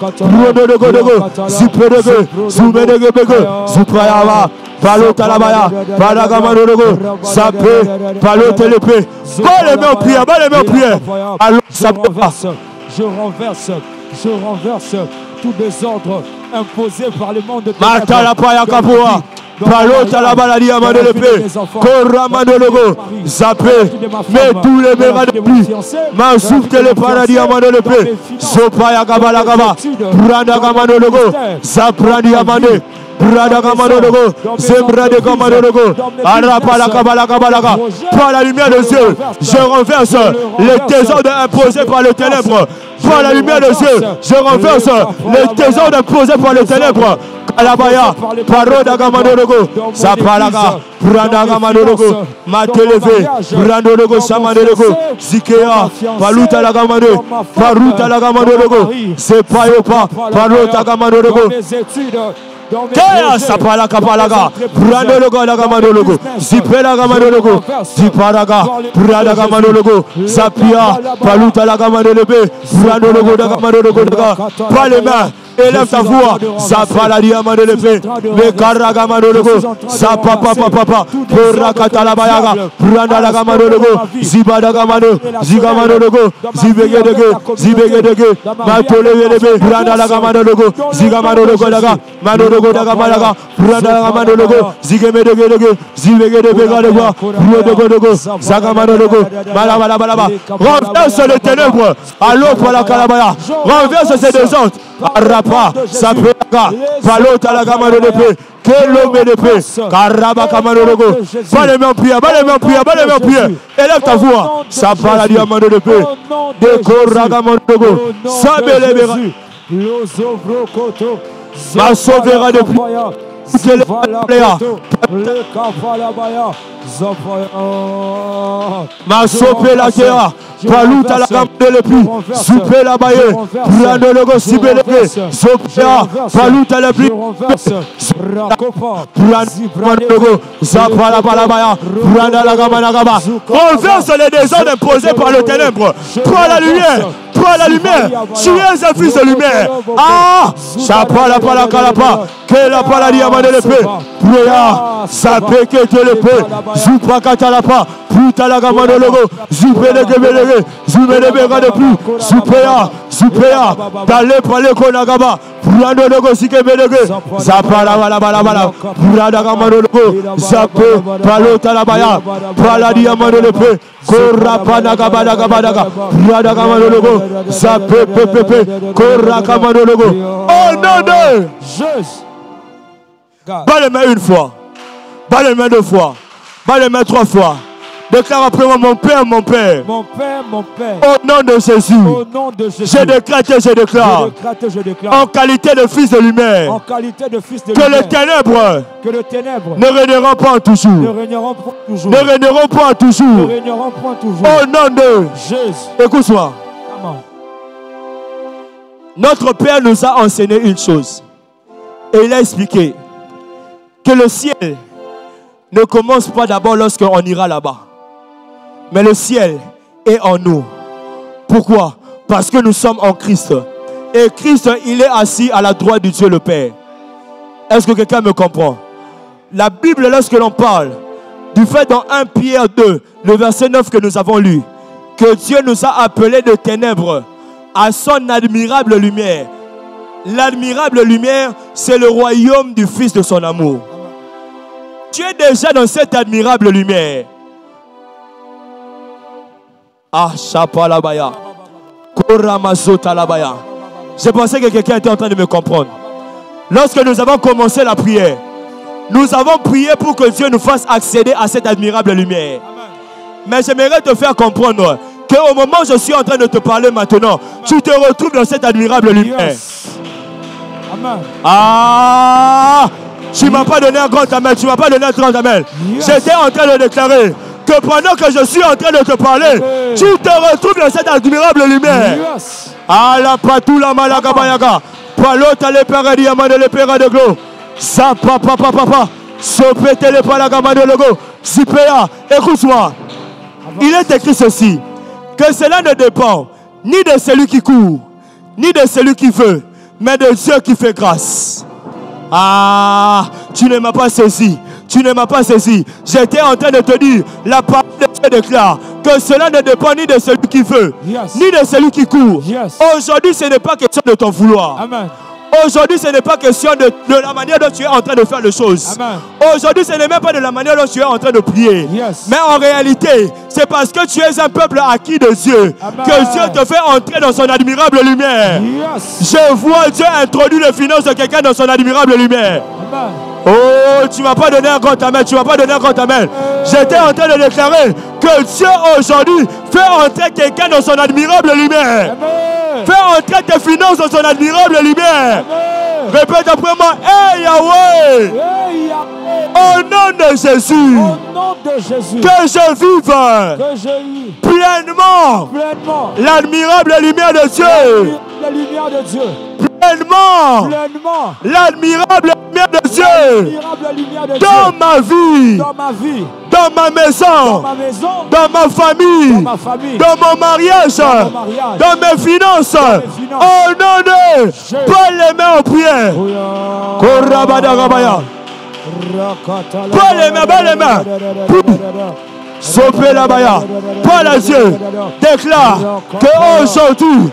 Rododogo, Sipedego, Soumedegepego, Suprayava. Palo Talabaya, Palagamadologo, Sapé, Palo Télépé. Bas les mains en prière. Alors, je renverse tout désordre imposé par le monde de Matalapayakapoa. Palo Talabaladi Amadelepe, Koramadologo, Zapé, mais tous les méras de pluie, Masouf Teleparadi Amadelepe, Sopayakabalagaba, Pranagamadologo, Zapradi Amade. Bradagamanogo, Zembradegamanogo, Arapalakabalakabalaga, par la lumière de Dieu, je renverse les désordres imposés par les ténèbres. Par la lumière de Dieu, je renverse les désordres imposés par les ténèbres. Alabaya, Parodagamadorogo, Sapalaga, Brandagamadorogo, Mateleve, Brandorogo, Samadorogo, Zikea, Palutalagamade, Parutalagamanogo, Sepayopa, Parotagamadorogo. Kaya sapala kapalaga, brandologo nagamadologo, zipela gamadologo, ziparaga, brandagamadologo, zapia, paluta lagamadolobe, brandologo nagamadologo naga, palema. Élève ta voix, Zapaladiama de l'épée, le Karagamadologo, Zapapapapa, Porakatalabayaga, Brandalagamadologo, Zibadagamano, Zigamadologo, Zibegedege, Matolebe, Brandalagamadologo, Zigamadologo Daga, Madologo Dagamalaga, Brandalagamadologo, Zigemedege, Zibegedege, Rodogodogo, Zagamadologo, Malabalabalaba, renverse les ténèbres, allons pour la Calabaya, renverse ces désordres. Arapa, Sapéaga, Palota la Gamano de Pé, Kelomé de Pé, Caraba Kamanologo, Bas les mains en prière, élève ta voix, Sapala Diamano de Pé, Dekoragamonogo, Sabé les Béra. ma sauvera depuis c'est le Léa ma sauvé la guerre Palut à la gamme de l'épi, soupé la baille, prendre le gossip de l'épi, sopia, palut à l'épi, prendre le go, zappa la balabaya, prendre la gamme à la gaba. On verse les désordres imposés par le ténèbre. Toi la lumière, toi la lumière, tu es un fils de lumière. Ah, chapa la palacalapa, que la paladiama de l'épée, pria, sapé que de l'épée, soupa catalapa, puta la gamme de logo, soupé de guébélé. Zubelebera de plus, Supéa, Supéa, Dalé Palé Konagaba, Prando Logo Sikebelege, Zapa la Balabala, Prada Gamano Logo, Zapé, Palota la Baya, Paladia Manolepe, Korapanagaba Gabadaga, Prada Gamano Logo, Zapé, Pepe, Korakamano Logo. Oh non, non! Bas les mains une fois, bas les mains deux fois, bas les mains trois fois. Déclare après moi, mon Père, mon Père. Mon Père, mon Père. Au nom de Jésus. Au nom de Jésus. Je déclare, je déclare. Je déclare. En qualité de fils de lumière. En qualité de fils de lumière. Que le ténèbre ne régneront pas toujours. Ne régneront pas toujours. Ne régneront pas toujours. Ne régneront pas toujours. Au nom de Jésus. Écoute-moi. Notre Père nous a enseigné une chose. Et il a expliqué que le ciel ne commence pas d'abord lorsqu'on ira là-bas. Mais le ciel est en nous. Pourquoi? Parce que nous sommes en Christ. Et Christ, il est assis à la droite de Dieu le Père. Est-ce que quelqu'un me comprend? La Bible, lorsque l'on parle du fait dans 1 Pierre 2, le verset 9 que nous avons lu, que Dieu nous a appelés de ténèbres à son admirable lumière. L'admirable lumière, c'est le royaume du Fils de son amour. Tu es déjà dans cette admirable lumière. Ah, Chapa la Baya. Koramazota la Baya. Je pensais que quelqu'un était en train de me comprendre. Lorsque nous avons commencé la prière, nous avons prié pour que Dieu nous fasse accéder à cette admirable lumière. Mais j'aimerais te faire comprendre qu'au moment où je suis en train de te parler maintenant, tu te retrouves dans cette admirable lumière. Ah! Tu ne m'as pas donné un grand amen, tu ne m'as pas donné un grand amen. J'étais en train de déclarer que pendant que je suis en train de te parler, tu te retrouves dans cette admirable lumière. Ala patula malagabayaga, palota le paradis amane le pera de glo, sa papa papa, sopete le palagama de logo, sipea. Écoute-moi, il est écrit ceci, que cela ne dépend ni de celui qui court, ni de celui qui veut, mais de Dieu qui fait grâce. Ah, tu ne m'as pas saisi. Tu ne m'as pas saisi. J'étais en train de te dire, la parole de Dieu déclare que cela ne dépend ni de celui qui veut, ni de celui qui court. Aujourd'hui, ce n'est pas question de ton vouloir. Aujourd'hui, ce n'est pas question de la manière dont tu es en train de faire les choses. Aujourd'hui, ce n'est même pas de la manière dont tu es en train de prier. Mais en réalité, c'est parce que tu es un peuple acquis de Dieu que Dieu te fait entrer dans son admirable lumière. Je vois Dieu introduire les finances de quelqu'un dans son admirable lumière. Oh, tu ne m'as pas donné un grand amen, tu ne m'as pas donné un grand amen. J'étais en train de déclarer que Dieu aujourd'hui fait entrer quelqu'un dans son admirable lumière. Fais entrer tes finances dans son admirable lumière. Répète après moi, hey Yahweh, hey Yahweh. Au nom de Jésus, que je vive pleinement l'admirable lumière de Dieu. Pleinement l'admirable lumière de Dieu dans ma vie, dans ma maison, dans ma famille, dans mon mariage, dans mes finances. Au nom de Jésus, pas les mains en prière. Pas les mains, Sopé la baya, pas la Dieu, déclare que aujourd'hui,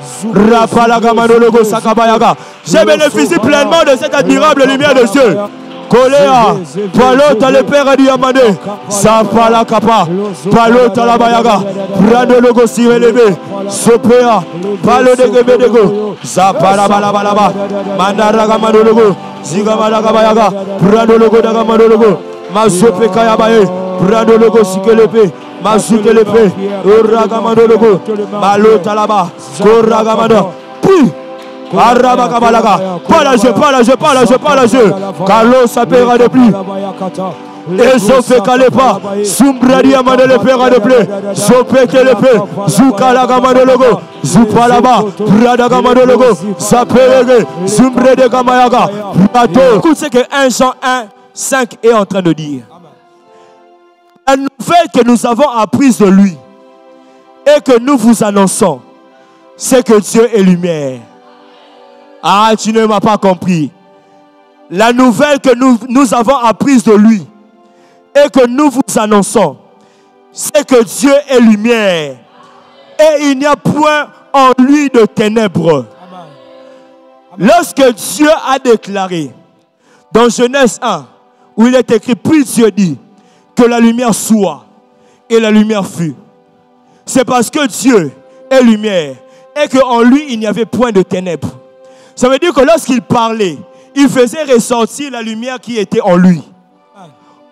Rapalagamanolo Sakabayaga, je bénéficie pleinement de cette admirable lumière de Dieu. Coléa, Palota le Père Diamane, Sapala Kappa, Palota la Bayaga, Pranologo Sirelevé, Sopéa, Palo de Gebedego, Zapala Balabalaba, Mandaragamanolo, Zigamalagabayaga, Pranologo Dagamanolo, Masopé Kayabaye. Radologo Sikelepe, Masukelepe, Uragamano Logo, Malotalaba, Koragamano, puis Pas la jeu, pas la jeu, pas la jeu, pas la jeu. Carlos, ça paiera de plus. Ezofe Kalepa, Sumbradi Amane le Pera de Plé, Zopeke le Pé, Zoukalaga Manologo, Zoupalaba, Pradaga Manologo, Sapelege, Sumbrede Gamayaga, Prato. Écoute ce que 1 Jean 1, 5 est en train de dire. La nouvelle que nous avons apprise de lui et que nous vous annonçons, c'est que Dieu est lumière. Ah, tu ne m'as pas compris. La nouvelle que nous avons apprise de lui et que nous vous annonçons, c'est que Dieu est lumière et il n'y a point en lui de ténèbres. Amen. Amen. Lorsque Dieu a déclaré dans Genèse 1, où il est écrit, puis Dieu dit que la lumière soit et la lumière fut. C'est parce que Dieu est lumière et qu'en lui il n'y avait point de ténèbres. Ça veut dire que lorsqu'il parlait, il faisait ressortir la lumière qui était en lui.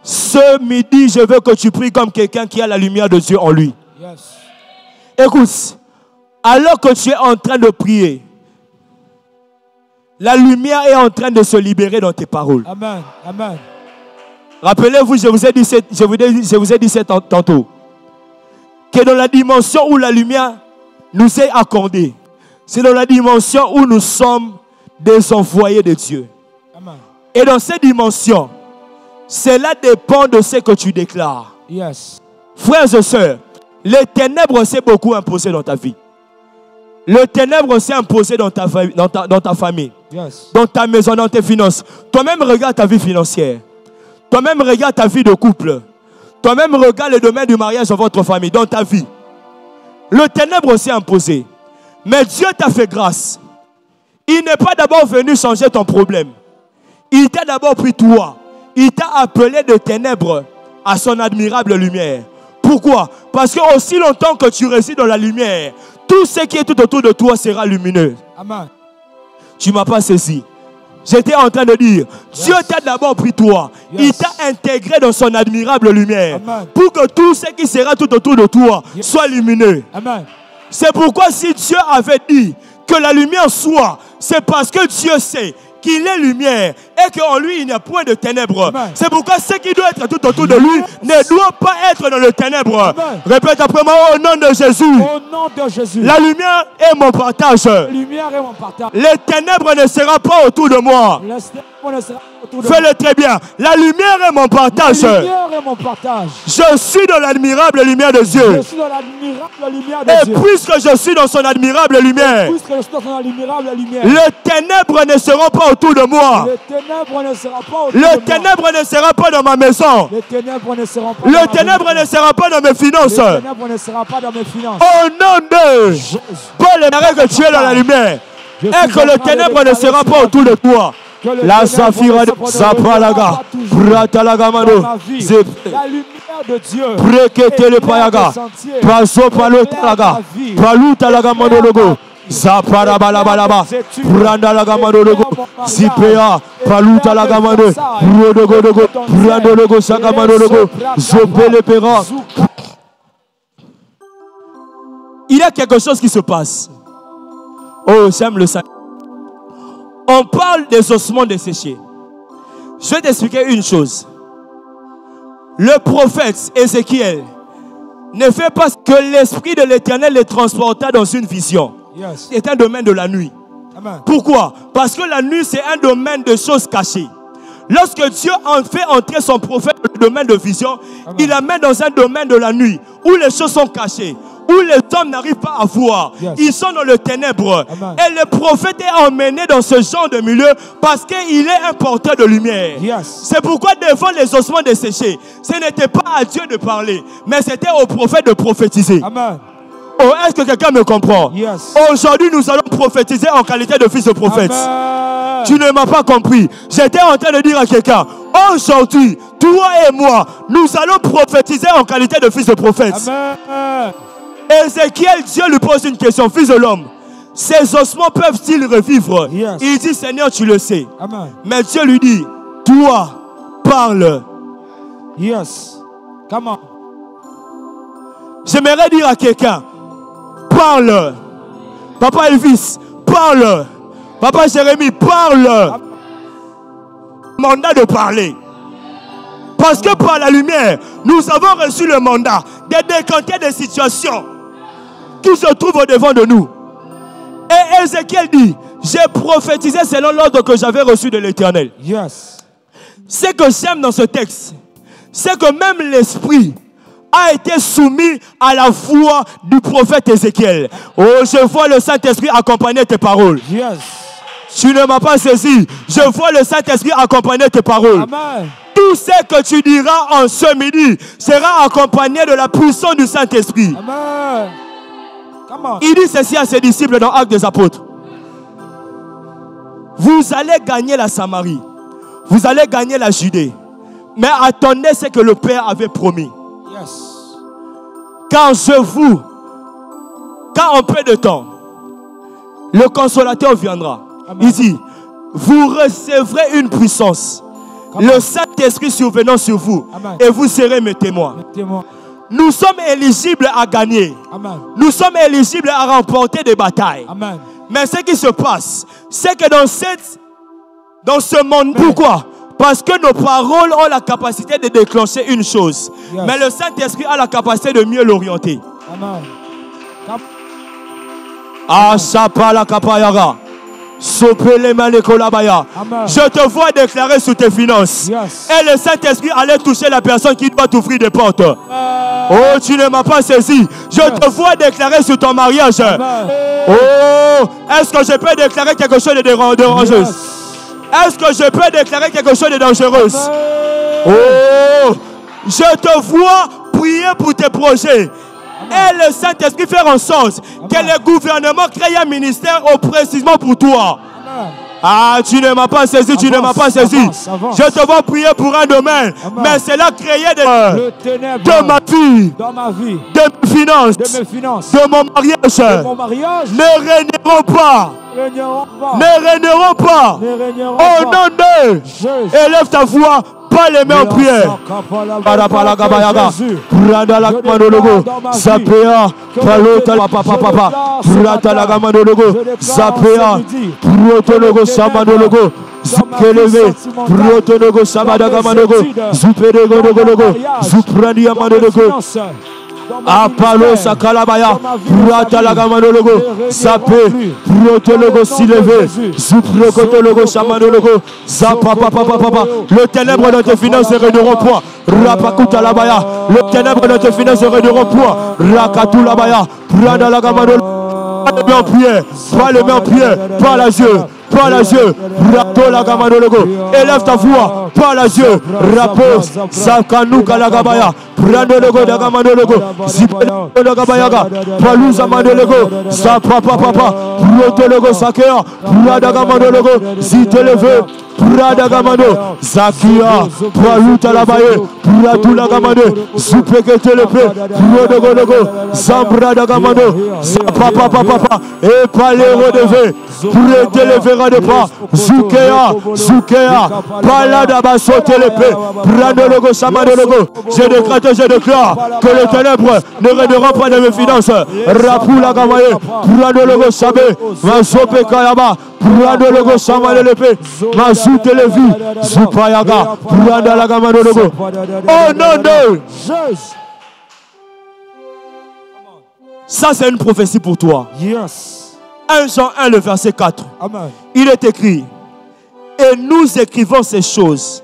Ce midi, je veux que tu pries comme quelqu'un qui a la lumière de Dieu en lui. Yes. Écoute, alors que tu es en train de prier, la lumière est en train de se libérer dans tes paroles. Amen. Amen. Rappelez-vous, je vous ai dit tantôt, que dans la dimension où la lumière nous est accordée, c'est dans la dimension où nous sommes des envoyés de Dieu. Amen. Et dans ces dimensions, cela dépend de ce que tu déclares. Yes. Frères et sœurs, les ténèbres s'est beaucoup imposé dans ta vie. Les ténèbres s'est imposé dans ta famille, yes, dans ta maison, dans tes finances. Toi-même regarde ta vie financière. Toi-même regarde ta vie de couple. Toi-même regarde le domaine du mariage dans votre famille, dans ta vie. Le ténèbre s'est imposé. Mais Dieu t'a fait grâce. Il n'est pas d'abord venu changer ton problème. Il t'a d'abord pris toi. Il t'a appelé de ténèbres à son admirable lumière. Pourquoi? Parce que aussi longtemps que tu résides dans la lumière, tout ce qui est tout autour de toi sera lumineux. Amen. Tu ne m'as pas saisi. J'étais en train de dire, yes, Dieu t'a d'abord pris toi. Yes. Il t'a intégré dans son admirable lumière. Amen. Pour que tout ce qui sera tout autour de toi, yes, soit lumineux. C'est pourquoi si Dieu avait dit que la lumière soit, c'est parce que Dieu sait qu'il est lumière et qu'en lui il n'y a point de ténèbres. C'est pourquoi ce qui doit être tout autour de lui ne doit pas être dans le ténèbre. Amen. Répète après moi, au nom de Jésus. Au nom de Jésus. La lumière est mon partage. La lumière est mon partage. Les ténèbres ne seront pas autour de moi. Fais-le très bien. La lumière est mon partage. La lumière est mon partage. Je suis dans l'admirable lumière de Dieu. Je suis dans l'admirable lumière de Dieu. Et puisque je suis dans son admirable lumière, les ténèbres ne seront pas autour de moi. Le ténèbre ne sera pas dans ma maison. Le ténèbre ne sera pas dans mes finances. Le ténèbre ne sera pas dans mes finances. Au nom de Jésus, Paul est que tu es dans la lumière et que le ténèbre ne sera pas autour de toi. La Zafira de Zapalaga, Pratalagamano, la lumière de Dieu, Brekete le Payaga, Paso Palotalaga, Palutalagamano Logo. Zaparabalabalaba, Brandalagamadologo, Zipea, Palutalagamade, Rodogodogo, Brandologo, Sagamadologo, Zopelepera. Il y a quelque chose qui se passe. Oh, j'aime le sac. On parle des ossements desséchés. Je vais t'expliquer une chose. Le prophète Ézéchiel ne fait pas que l'esprit de l'Éternel le transporta dans une vision. Yes. C'est un domaine de la nuit. Amen. Pourquoi? Parce que la nuit c'est un domaine de choses cachées. Lorsque Dieu en fait entrer son prophète dans le domaine de vision, amen, il l'amène dans un domaine de la nuit où les choses sont cachées, où les hommes n'arrivent pas à voir. Yes. Ils sont dans le ténèbre. Amen. Et le prophète est emmené dans ce genre de milieu parce qu'il est un porteur de lumière. Yes. C'est pourquoi devant les ossements desséchés, ce n'était pas à Dieu de parler, mais c'était au prophète de prophétiser. Amen. Oh, est-ce que quelqu'un me comprend? Yes. Aujourd'hui, nous allons prophétiser en qualité de fils de prophète. Amen. Tu ne m'as pas compris. J'étais en train de dire à quelqu'un, aujourd'hui, toi et moi, nous allons prophétiser en qualité de fils de prophète. Amen. Ézéchiel, Dieu lui pose une question. Fils de l'homme, ces ossements peuvent-ils revivre? Yes. Il dit, Seigneur, tu le sais. Amen. Mais Dieu lui dit, toi, parle. Yes. Come on. J'aimerais dire à quelqu'un, parle. Papa Elvis, parle. Papa Jérémie, parle. Mandat de parler. Parce que par la lumière, nous avons reçu le mandat de décanter des situations qui se trouvent devant de nous. Et Ézéchiel dit, j'ai prophétisé selon l'ordre que j'avais reçu de l'Éternel. Yes. Ce que j'aime dans ce texte, c'est que même l'esprit a été soumis à la voix du prophète Ézéchiel. Oh, je vois le Saint-Esprit accompagner tes paroles. Yes. Tu ne m'as pas saisi. Je vois le Saint-Esprit accompagner tes paroles. Amen. Tout ce que tu diras en ce midi sera accompagné de la puissance du Saint-Esprit. Amen. Il dit ceci à ses disciples dans Actes des Apôtres. Vous allez gagner la Samarie. Vous allez gagner la Judée. Mais attendez ce que le Père avait promis. Yes. Car en peu de temps, le Consolateur viendra. Amen. Il dit, vous recevrez une puissance. Amen. Le Saint-Esprit survenant sur vous. Amen. Et vous serez mes témoins. Nous sommes éligibles à gagner. Amen. Nous sommes éligibles à remporter des batailles. Amen. Mais ce qui se passe, c'est que dans ce monde, pourquoi? Parce que nos paroles ont la capacité de déclencher une chose. Yes. Mais le Saint-Esprit a la capacité de mieux l'orienter. Amen. Je te vois déclarer sur tes finances. Yes. Et le Saint-Esprit allait toucher la personne qui doit t'ouvrir des portes. Oh, tu ne m'as pas saisi. Je te vois déclarer sur ton mariage. Amen. Oh, est-ce que je peux déclarer quelque chose de dérangeuse? Yes. Est-ce que je peux déclarer quelque chose de dangereux? Oh, je te vois prier pour tes projets. Et le Saint-Esprit fait en sorte que le gouvernement crée un ministère précisément pour toi. Amen. Ah, tu ne m'as pas saisi, avance, tu ne m'as pas saisi. Avance. Je te vois prier pour un domaine, Amen. Mais cela créait de ma vie, de mes finances, de mon mariage. Ne régnerons pas. Ne régnerons pas. Au nom de Jésus, élève ta voix. Pas les mains en prière. Keleve, Protonogo, Samadagamadogo, Zuperegonogo, Zupraniamadogo, Apalo, Sakalabaya, Pratalagamanogo, Sapé, Protonogo, Silevé, Zuprokotologo, Samanologo, Zapapapapapa, le ténèbre de tes finances régneront point, Rapakutalabaya, le ténèbre de tes finances régneront point, Rakatulabaya, Pradalagamanogo, pas les mains en prière, pas la yeux. Par la yeux, rato la gamadologo, élève ta voix, par la yeux, rapose, sakanouka la gabaya, prandologo da gamadologo, zipelo la gabayaga, palouza mandologo, sa papa papa, protologo sakea, prada gamadologo, zitelevé, prada gamado, zakia, palouta la baye, pratou la gamade, soupekete le peu, prodogologo, zambrada gamado, sa papa papa, et palais redevé, prétélevé. De pas, Zoukea, Zoukea, Palada Basso Télépé, Pranologo Samanologo, je décrète, je déclare que les ténèbres ne régneront pas de mes finances. Rapoula Gamaye, Pranologo Sabé, Maso Pekayaba, Pranologo Samanologo, Maso Télévi, Zupayaga, Pranala Gamanologo. Oh non, non! Ça, c'est une prophétie pour toi. Yes. 1 Jean 1, le verset 4. Amen. Il est écrit, et nous écrivons ces choses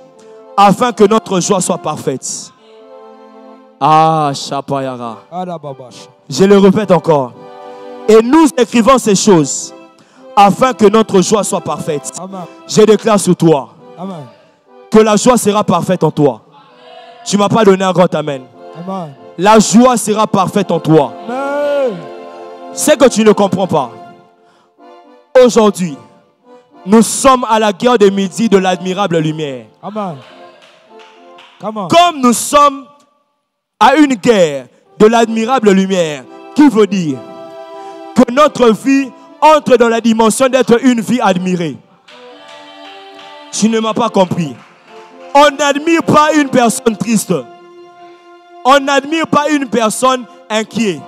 afin que notre joie soit parfaite. Ah, Shapayara. Je le répète encore. Et nous écrivons ces choses afin que notre joie soit parfaite. Amen. Je déclare sur toi, Amen, que la joie sera parfaite en toi. Amen. Tu ne m'as pas donné un grand amen. Amen. La joie sera parfaite en toi. C'est que tu ne comprends pas. Aujourd'hui, nous sommes à la guerre de midi de l'admirable lumière. Amen. Comme nous sommes à une guerre de l'admirable lumière, qui veut dire que notre vie entre dans la dimension d'être une vie admirée. Tu ne m'as pas compris. On n'admire pas une personne triste. On n'admire pas une personne inquiète.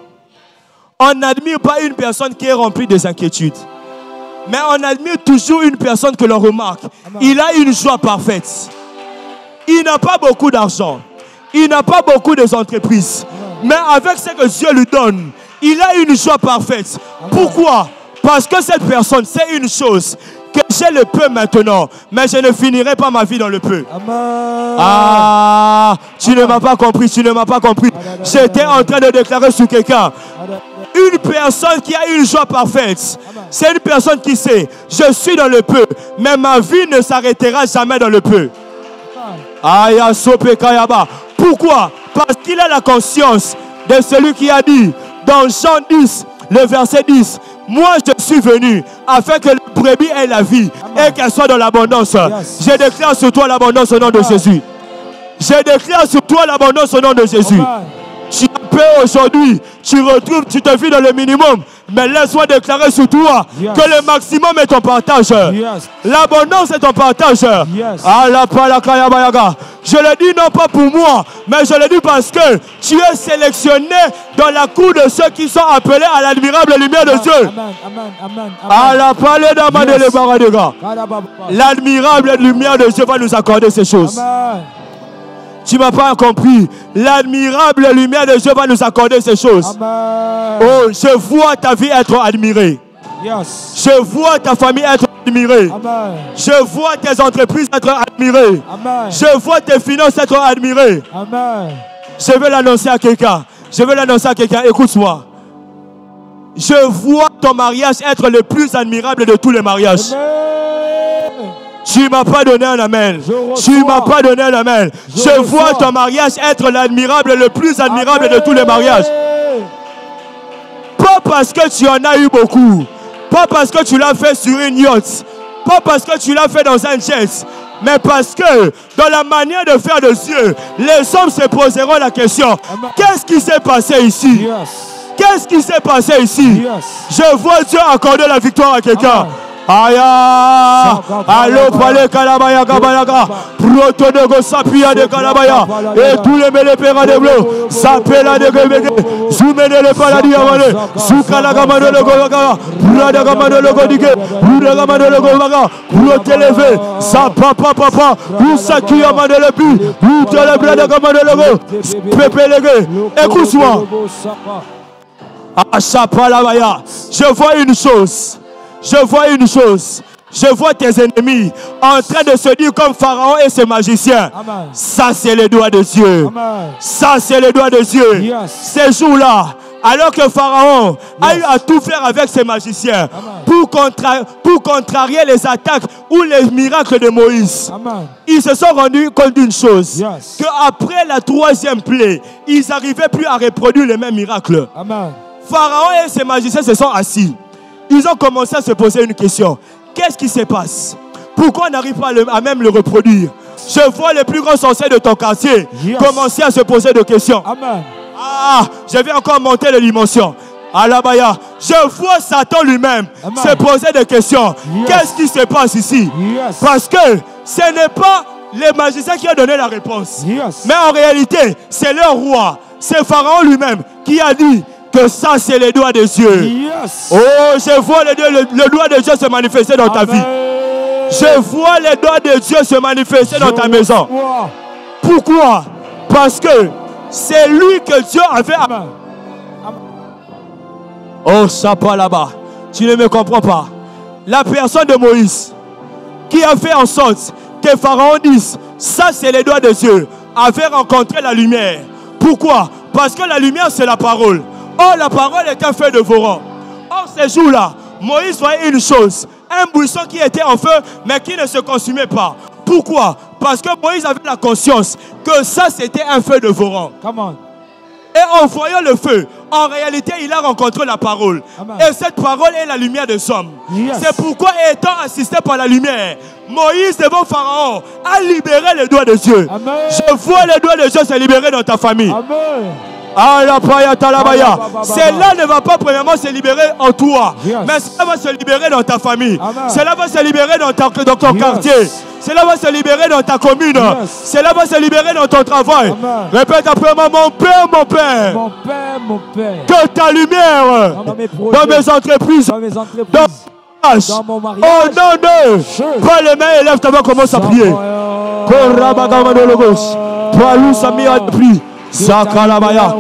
On n'admire pas une personne qui est remplie des inquiétudes. Mais on admire toujours une personne que l'on remarque. Il a une joie parfaite. Il n'a pas beaucoup d'argent. Il n'a pas beaucoup d'entreprises. Mais avec ce que Dieu lui donne, il a une joie parfaite. Pourquoi? Parce que cette personne, c'est une chose. Que j'ai le peu maintenant, mais je ne finirai pas ma vie dans le peu. Ah, tu ne m'as pas compris, tu ne m'as pas compris. J'étais en train de déclarer sur quelqu'un. Une personne qui a une joie parfaite, c'est une personne qui sait, je suis dans le peu, mais ma vie ne s'arrêtera jamais dans le peu. Pourquoi? Parce qu'il a la conscience de celui qui a dit, dans Jean 10, le verset 10, « Moi, je suis venu afin que le brebis ait la vie et qu'elle soit dans l'abondance. Yes. » Je déclare sur toi l'abondance au nom de Jésus. Je déclare sur toi l'abondance au nom de Jésus. Tu as peur aujourd'hui, tu retrouves, tu te vis dans le minimum. Mais laisse-moi déclarer sur toi que le maximum est ton partage. L'abondance est ton partage. Je le dis non pas pour moi, mais je le dis parce que tu es sélectionné dans la cour de ceux qui sont appelés à l'admirable lumière de Dieu. L'admirable lumière de Dieu va nous accorder ces choses. Tu ne m'as pas compris. L'admirable lumière de Dieu va nous accorder ces choses. Amen. Oh, je vois ta vie être admirée. Yes. Je vois ta famille être admirée. Amen. Je vois tes entreprises être admirées. Amen. Je vois tes finances être admirées. Amen. Je veux l'annoncer à quelqu'un. Je veux l'annoncer à quelqu'un. Écoute-moi. Je vois ton mariage être le plus admirable de tous les mariages. Amen. Tu ne m'as pas donné un amen. Tu ne m'as pas donné un amen. Je vois ton mariage être l'admirable, le plus admirable de tous les mariages. Pas parce que tu en as eu beaucoup. Pas parce que tu l'as fait sur une yacht. Pas parce que tu l'as fait dans un jet. Mais parce que dans la manière de faire de Dieu, les hommes se poseront la question. Qu'est-ce qui s'est passé ici? Qu'est-ce qui s'est passé ici? Je vois Dieu accorder la victoire à quelqu'un. Aya, allo palé kalabaya kabayaga, proto de go sapia de kalabaya, et tous les mélépéras de bleu, sapela de gébégué, soumene le paladis avale, soukala gamano le govaga, brada gamano le godigé, brada gamano le govaga, proté levé, sa papa papa, ou sa qui amane le pu, ou te le brada gamano le go, pépé le gué, écoute-moi. Achapalabaya, je vois une chose. Je vois une chose, je vois tes ennemis en train de se dire comme Pharaon et ses magiciens. Amen. Ça c'est le doigt de Dieu. Amen. Ça c'est le doigt de Dieu. Yes. Ces jours-là, alors que Pharaon a eu à tout faire avec ses magiciens pour contrarier les attaques ou les miracles de Moïse, ils se sont rendus compte d'une chose, qu'après la troisième plaie, ils n'arrivaient plus à reproduire les mêmes miracles. Amen. Pharaon et ses magiciens se sont assis. Ils ont commencé à se poser une question. Qu'est-ce qui se passe? Pourquoi on n'arrive pas à même le reproduire? Je vois les plus grands sorciers de ton quartier commencer à se poser des questions. Amen. Ah, je vais encore monter les dimensions. Alabaya, je vois Satan lui-même se poser des questions. Qu'est-ce qui se passe ici? Parce que ce n'est pas les magiciens qui ont donné la réponse. Mais en réalité, c'est leur roi, c'est Pharaon lui-même qui a dit... que ça c'est les doigts de Dieu. Oh, je vois le doigt de Dieu se manifester dans ta vie. Je vois les doigts de Dieu se manifester dans ta maison. Pourquoi? Parce que c'est lui que Dieu avait. Oh, ça pas là-bas. Tu ne me comprends pas. La personne de Moïse qui a fait en sorte que Pharaon dise ça c'est les doigts de Dieu avait rencontré la lumière. Pourquoi? Parce que la lumière c'est la parole. Oh, la parole est un feu dévorant. Or, ces jours-là, Moïse voyait une chose, un buisson qui était en feu, mais qui ne se consumait pas. Pourquoi? Parce que Moïse avait la conscience que ça, c'était un feu dévorant. Et en voyant le feu, en réalité, il a rencontré la parole. Et cette parole est la lumière des hommes. C'est pourquoi, étant assisté par la lumière, Moïse devant Pharaon a libéré les doigts de Dieu. Je vois les doigts de Dieu se libérer dans ta famille. Cela ne va pas premièrement se libérer en toi, mais cela va se libérer dans ta famille. Cela va se libérer dans ton quartier. Cela va se libérer dans ta commune. Cela va se libérer dans ton travail. Répète après moi, mon Père, mon Père. Mon Père, mon Père. Que ta lumière dans mes entreprises, dans mariage. Au nom de prends les mains et lève ta main, commence à prier. Toi, nous, Samir, a prié. Sakalabaya,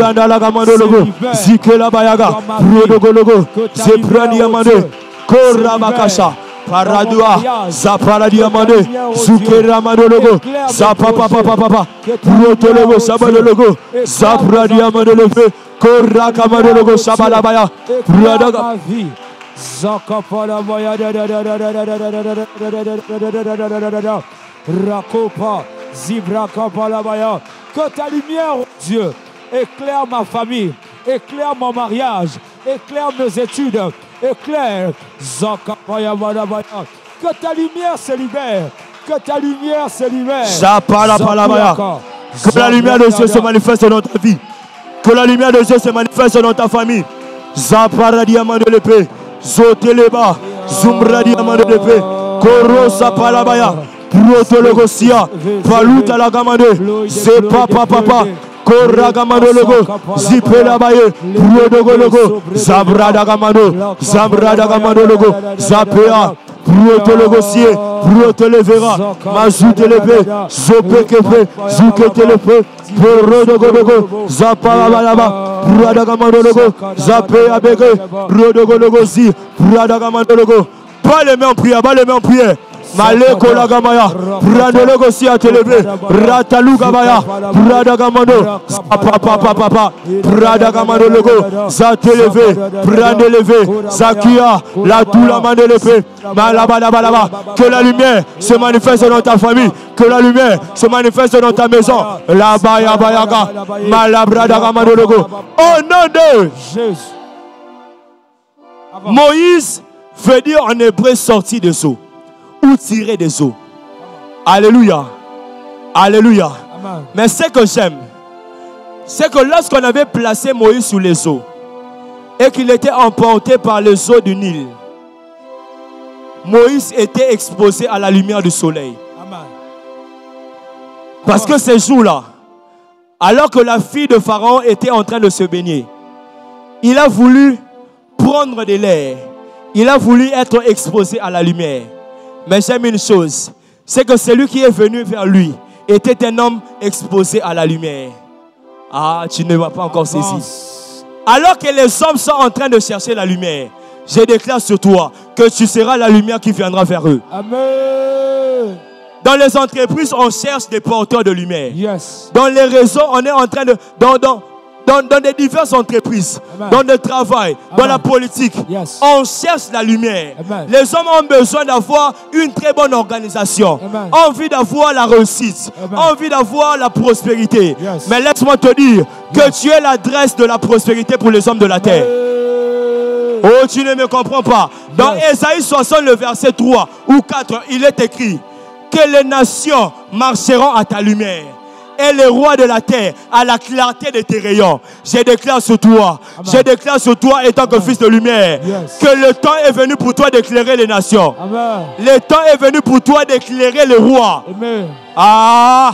Randala Gamandologo, Zikela Bayaga, Rodogologo, Zepraniamande, Koramakasha, Paradua, Zaparadiamande, Zukera Mandologo, Zapapapapapa, Protologo, Sabadologo, Zapradiamandologo, Korakamandologo, Sabalabaya, Radaga. Zakapalabaya, Rakopa, Zibrakapalabaya. Que ta lumière, oh Dieu, éclaire ma famille, éclaire mon mariage, éclaire mes études, éclaire. Que ta lumière se libère, que ta lumière se libère. Que la lumière de Dieu se manifeste dans ta vie, que la lumière de Dieu se manifeste dans ta famille. Zapara diamant de l'épée, Zoteleba, Zumbra diamant de l'épée, Koro Zapalabaya. Protologosia, Palouta la gamande, c'est papa papa, Koragamano logo, Zipela baye, Prodogologo, Zabrada gamano, Zabrada gamano logo, Zapea, Protologosie, Protelevera, Mazoutelebe, Zopekepe, Zouketelepe, Prodogologo, Zaparabalaba, Pradagamano logo, Zapea bege, Prodogologosi, Pradagamano logo, pas les mains en prière, pas les mains en prière. Maleko la gamaya, Pradologo si à te lever, Ratalou gamaya, Pradagamano, papa papa, Pradagamano logo, ça te lever, Pradelevé, Zakia, la doula main de l'épée, Malaba la balaba, que la lumière se manifeste dans ta famille, que la lumière se manifeste dans ta maison, la baya bayaga, Malabradagamano logo, au nom de Jésus. Moïse veut dire en hébreu sorti des eaux. Ou tirer des eaux. Alléluia. Alléluia. Amen. Mais ce que j'aime, c'est que lorsqu'on avait placé Moïse sous les eaux et qu'il était emporté par les eaux du Nil, Moïse était exposé à la lumière du soleil. Amen. Parce que ces jours-là, alors que la fille de Pharaon était en train de se baigner, il a voulu prendre de l'air. Il a voulu être exposé à la lumière. Mais j'aime une chose, c'est que celui qui est venu vers lui était un homme exposé à la lumière. Ah, tu ne m'as pas encore saisi. Alors que les hommes sont en train de chercher la lumière, je déclare sur toi que tu seras la lumière qui viendra vers eux. Amen. Dans les entreprises, on cherche des porteurs de lumière. Yes. Dans les réseaux, on est en train de... Dans des diverses entreprises, amen, dans le travail, amen, dans la politique, yes, on cherche la lumière. Amen. Les hommes ont besoin d'avoir une très bonne organisation, amen, envie d'avoir la réussite, amen, envie d'avoir la prospérité. Yes. Mais laisse-moi te dire, yes, que tu es l'adresse de la prospérité pour les hommes de la terre. Mais... oh, tu ne me comprends pas. Dans Ésaïe 60, le verset 3 ou 4, il est écrit que les nations marcheront à ta lumière. Et le roi de la terre à la clarté de tes rayons. Je déclare sur toi, amen, je déclare sur toi étant que fils de lumière, yes, que le temps est venu pour toi d'éclairer les nations. Amen. Le temps est venu pour toi d'éclairer le roi. Amen. Ah,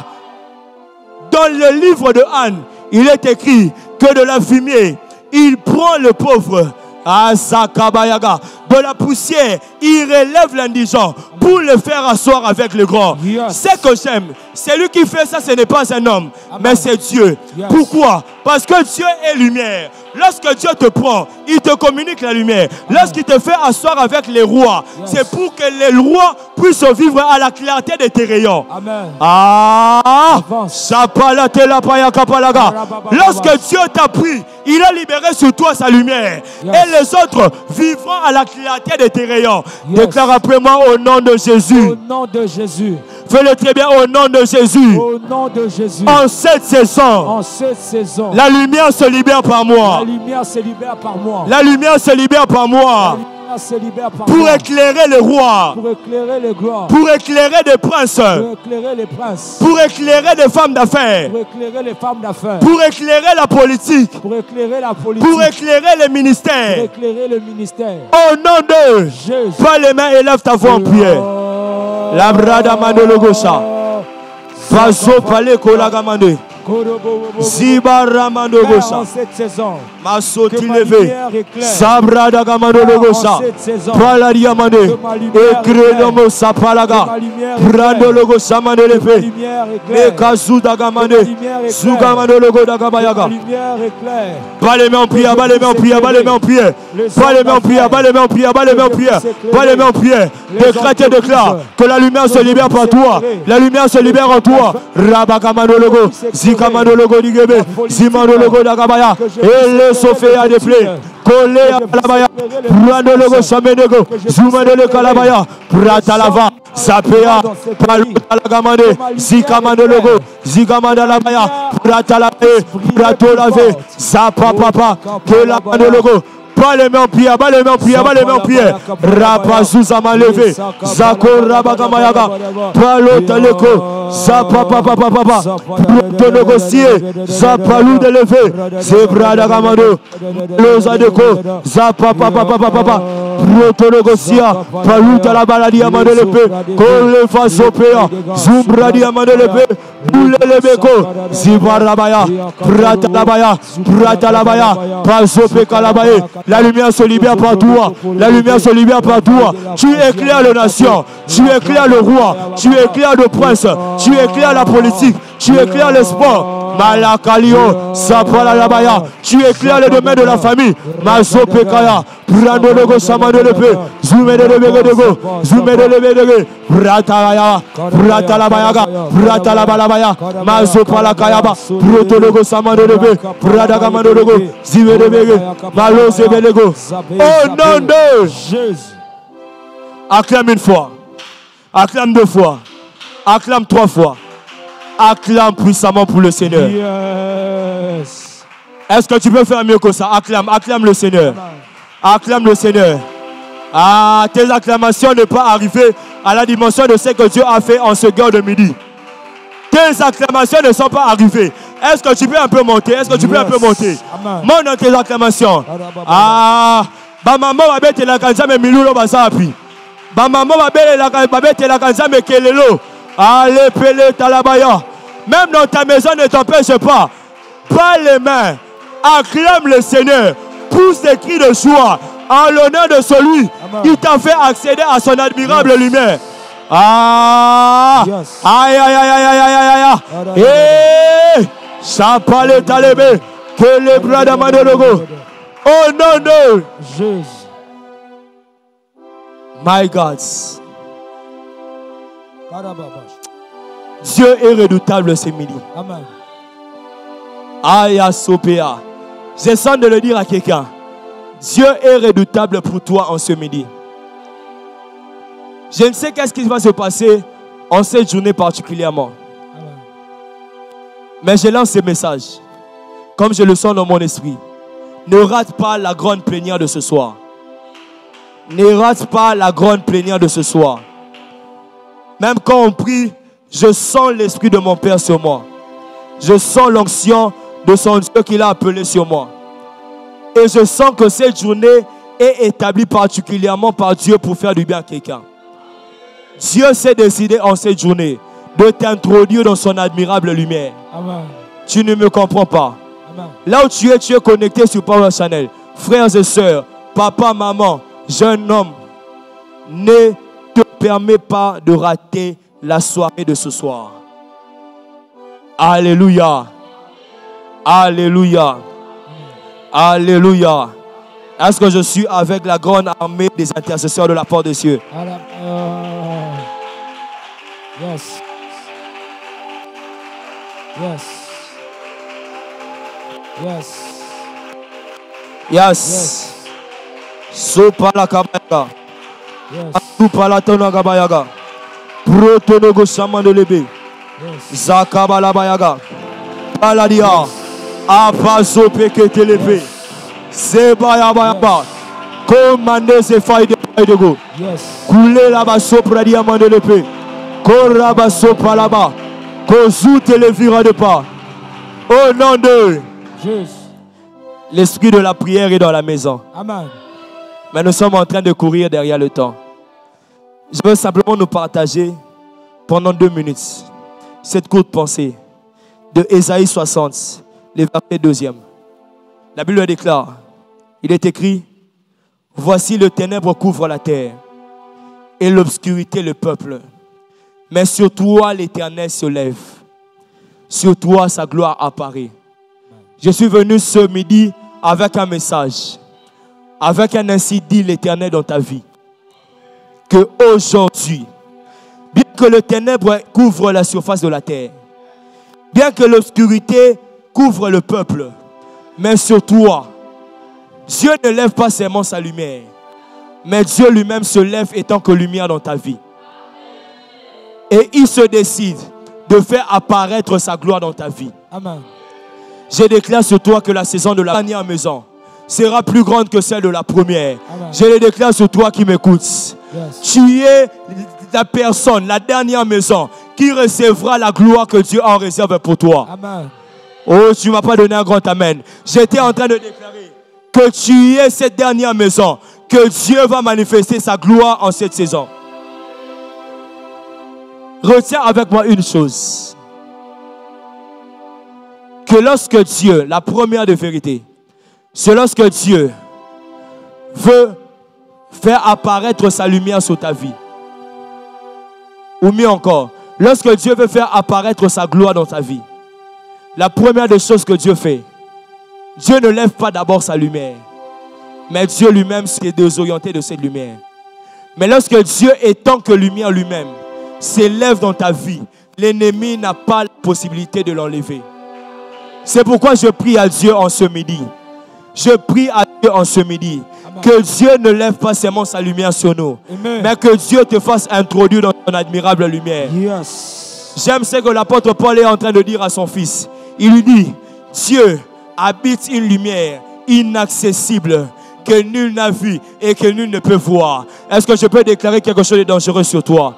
dans le livre de Anne, il est écrit que de la fumée, il prend le pauvre. Asakabayaga. De la poussière, il relève l'indigent pour le faire asseoir avec le grand. Yes. C'est que j'aime. Celui qui fait ça, ce n'est pas un homme, amen, mais c'est Dieu. Yes. Pourquoi? Parce que Dieu est lumière. Lorsque Dieu te prend, il te communique la lumière. Lorsqu'il te fait asseoir avec les rois, yes, c'est pour que les rois puissent vivre à la clarté de tes rayons. Amen. Ah! Lorsque Dieu t'a pris, il a libéré sur toi sa lumière. Yes. Et les autres vivront à la clarté de tes rayons. Yes. Déclare après moi au nom de Jésus. Au nom de Jésus. Fais-le très bien au nom de Jésus. Au nom de Jésus. En cette saison. En cette saison. La lumière se libère par moi. La lumière se libère par moi. La lumière se libère par moi. Se libère par pour éclairer le roi, pour éclairer les gloires, pour éclairer des princes, pour éclairer les princes, pour éclairer des femmes d'affaires, pour éclairer les femmes d'affaires, pour éclairer la politique, pour éclairer la politique, pour éclairer les ministères, pour éclairer le ministère. Au nom de Jésus, prends les mains et lève ta voix en prière. La brada mandologosa, vaso palé kolagamande. en cette saison, que ma lumière éclaire. Que la lumière se libère par toi. La lumière se libère en toi. Rabakamanolo, Zikamanolo Digebe, Zimanologo Dagabaya, et le Sophia à déflé. Collé à Calabaya, Pranologo Samenego, Zumanolo Calabaya, Pratalava, Sapea, Palutalagamane, Zikamanolo, Zikamandalabaya, Pratalave, Pratolave, Sapa Papa, Polapanologo. Bas les mains en pierre, bas les mains en pierre, bas les mains en pierre. Rapazouza m'a levé. Zako Rabagamayaga. Palotaleko. Zapa papa papa. Plote négocier. Zapa lou de levé. Zebra d'Agamano. Lozadeko. Zapa papa papa papa. Plote négocier. Palou de la baladi amane levé. Kole face au père. Zoubradi amane levé. Boule lebeko. Zibarabaya. Pratalabaya. Pratalabaya. Pazope kalabaye. La lumière se libère par toi. La lumière se libère par toi. Tu éclaires les nations. Tu éclaires le roi. Tu éclaires le prince. Tu éclaires la politique. Tu éclaires le sport. Malakalio, Sapala Labaya, tu éclaires les domaines de la famille. Maso Pekaya, Pranologo Samanelepe, Zume de Lebedego, Zume de Lebedego, Pratalaya, Pratalabayaga, Pratalabalabaya, Maso Palakayaba, Protologo Samanelepe, Pradagamanologo, Zive de Bege, Malo Zebelego. Au nom de Jésus. Acclame une fois, acclame deux fois, acclame trois fois. Acclame puissamment pour le Seigneur. Yes. Est-ce que tu peux faire mieux que ça? Acclame, acclame le Seigneur. Acclame le Seigneur. Ah, tes acclamations ne pas arriver à la dimension de ce que Dieu a fait en ce guerre de midi. Tes acclamations ne sont pas arrivées. Est-ce que tu peux un peu monter? Est-ce que tu peux un peu monter? Monte dans tes acclamations. Ah, bah maman va bête la canza mais milulo basa appuie. Bah maman va bête la canza mais kelelo. Allez, Pélé, Talabaya. Même dans ta maison, ne t'empêche pas. Prends les mains. Acclame le Seigneur. Pousse des cris de joie en l'honneur de celui qui t'a fait accéder à son admirable lumière. Ah! Yes. Aïe, aïe, aïe, aïe, aïe, aïe, aïe. Eh! Chapalé, Talébé. Que les bras d'Amadologo. Au nom de Jésus. My God. Dieu est redoutable ce midi. Amen. Aya Sopéa. J'ai sens de le dire à quelqu'un. Dieu est redoutable pour toi en ce midi. Je ne sais qu'est-ce qui va se passer en cette journée particulièrement. Amen. Mais je lance ce message. Comme je le sens dans mon esprit. Ne rate pas la grande plénière de ce soir. Ne rate pas la grande plénière de ce soir. Même quand on prie, je sens l'esprit de mon Père sur moi. Je sens l'onction de son Dieu qu'il a appelé sur moi. Et je sens que cette journée est établie particulièrement par Dieu pour faire du bien à quelqu'un. Dieu s'est décidé en cette journée de t'introduire dans son admirable lumière. Amen. Tu ne me comprends pas. Amen. Là où tu es connecté sur Power Channel. Frères et sœurs, papa, maman, jeune homme, né. Ne te permets pas de rater la soirée de ce soir. Alléluia. Alléluia. Alléluia. Est-ce que je suis avec la grande armée des intercesseurs de la Porte des cieux? Yes. Yes. Yes. Yes. Sopa la caméra. Tout palatona gabayaga, protonogo samandelebe, zakabala bayaga, paladia, abaso peketelebe, zebayabayaba, commandez ces failles de go, coulez la basso pradia mandelebe, korabaso palaba, kozoute le vira de pas. Au nom de Jésus, l'esprit de la prière est dans la maison. Amen. Mais nous sommes en train de courir derrière le temps. Je veux simplement nous partager pendant 2 minutes cette courte pensée. de Ésaïe 60, le verset 2e. La Bible déclare, il est écrit, « Voici le ténèbre couvre la terre, et l'obscurité le peuple. Mais sur toi, l'Éternel se lève. Sur toi, sa gloire apparaît. » Je suis venu ce midi avec un message, avec un ainsi dit l'Éternel dans ta vie. Que aujourd'hui, bien que le ténèbre couvre la surface de la terre, bien que l'obscurité couvre le peuple, mais sur toi, Dieu ne lève pas seulement sa lumière, mais Dieu lui-même se lève étant que lumière dans ta vie. Et il se décide de faire apparaître sa gloire dans ta vie. Amen. Je déclare sur toi que la saison de la dernière maison sera plus grande que celle de la première. Amen. Je le déclare sur toi qui m'écoutes. Yes. Tu es la personne, la dernière maison qui recevra la gloire que Dieu en réserve pour toi. Amen. Oh, tu ne m'as pas donné un grand amen. J'étais en train de déclarer que tu es cette dernière maison, que Dieu va manifester sa gloire en cette saison. Retiens avec moi une chose. Que lorsque Dieu, la première de vérité, c'est lorsque Dieu veut faire apparaître sa lumière sur ta vie. Ou mieux encore, lorsque Dieu veut faire apparaître sa gloire dans ta vie, la première des choses que Dieu fait, Dieu ne lève pas d'abord sa lumière, mais Dieu lui-même s'est désorienté de cette lumière. Mais lorsque Dieu étant que lumière lui-même s'élève dans ta vie, l'ennemi n'a pas la possibilité de l'enlever. C'est pourquoi je prie à Dieu en ce midi. Je prie à Dieu en ce midi. Amen. Que Dieu ne lève pas seulement sa lumière sur nous. Amen. Mais que Dieu te fasse introduire dans ton admirable lumière. Yes. J'aime ce que l'apôtre Paul est en train de dire à son fils. Il lui dit, Dieu habite une lumière inaccessible que nul n'a vue et que nul ne peut voir. Est-ce que je peux déclarer quelque chose de dangereux sur toi?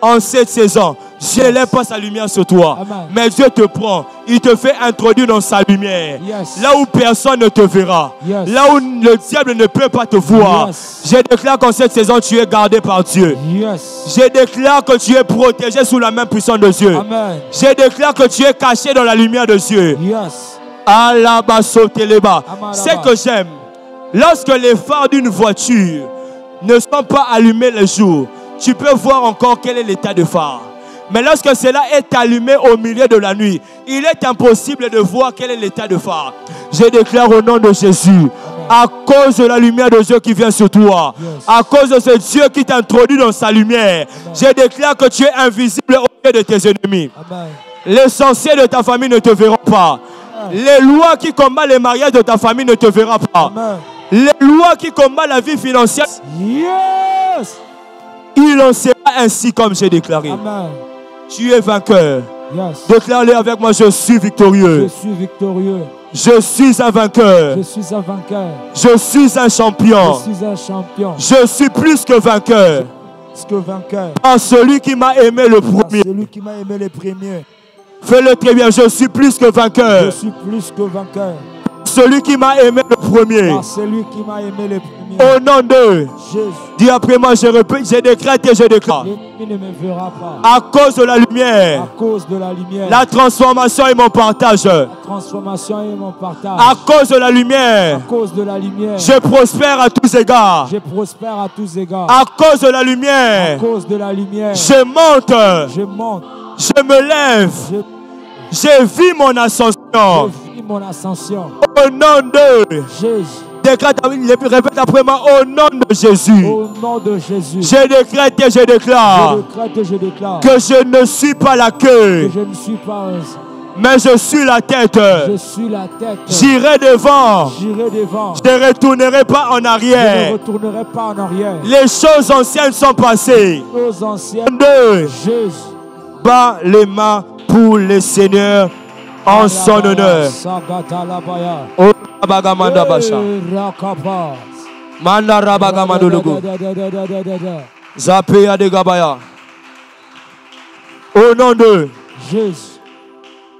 En cette saison, Dieu n'élève pas sa lumière sur toi. Amen. Mais Dieu te prend, il te fait introduire dans sa lumière. Yes. Là où personne ne te verra. Yes. Là où le diable ne peut pas te voir. Yes. Je déclare qu'en cette saison, tu es gardé par Dieu. Yes. Je déclare que tu es protégé sous la main puissante de Dieu. Amen. Je déclare que tu es caché dans la lumière de Dieu. Yes. Alaba soteleba. C'est que j'aime. Lorsque les phares d'une voiture ne sont pas allumés le jour, tu peux voir encore quel est l'état de phare. Mais lorsque cela est allumé au milieu de la nuit, il est impossible de voir quel est l'état de phare. Je déclare au nom de Jésus, à cause de la lumière de Dieu qui vient sur toi, à cause de ce Dieu qui t'introduit dans sa lumière, je déclare que tu es invisible au milieu de tes ennemis. L'essentiel de ta famille ne te verra pas. Les lois qui combattent les mariages de ta famille ne te verra pas. Les lois qui combattent la vie financière... Yes. Il en sera ainsi comme j'ai déclaré. Amen. Tu es vainqueur. Yes. Déclare-le avec moi, je suis victorieux. Je suis victorieux. Je suis un vainqueur. Je suis un vainqueur. Je suis un champion. Je suis un champion. Je suis plus que vainqueur. Plus que vainqueur. Par celui qui m'a aimé le premier. Par celui qui m'a aimé le premier. Fais-le très bien, je suis plus que vainqueur. Je suis plus que vainqueur. Celui qui m'a aimé le premier. Par celui qui m'a aimé le premier. Au nom de Jésus. Dis après moi, je répète, je décrète et je déclare. L'ennemi ne me verra pas. À cause de la lumière. À cause de la lumière. La transformation est mon partage. La transformation est mon partage. À cause de la lumière. À cause de la lumière. Je prospère à tous égards. Je prospère à tous égards. À cause de la lumière. À cause de la lumière. Je monte. Je monte. Je me lève. Je vis mon ascension. Mon ascension. Au nom de Jésus. Décrète, répète après moi, au nom de Jésus. Au nom de Jésus. Je décrète et je déclare. Je décrète et je déclare. Que je ne suis pas la queue. Que je ne suis pas mais je suis la tête. Je suis la tête. J'irai devant. J'irai devant. Je ne retournerai pas en arrière. Je ne retournerai pas en arrière. Les choses anciennes sont passées. Les choses anciennes. De Jésus. Bas les mains pour le Seigneur. En son honneur. Au nom de Jésus.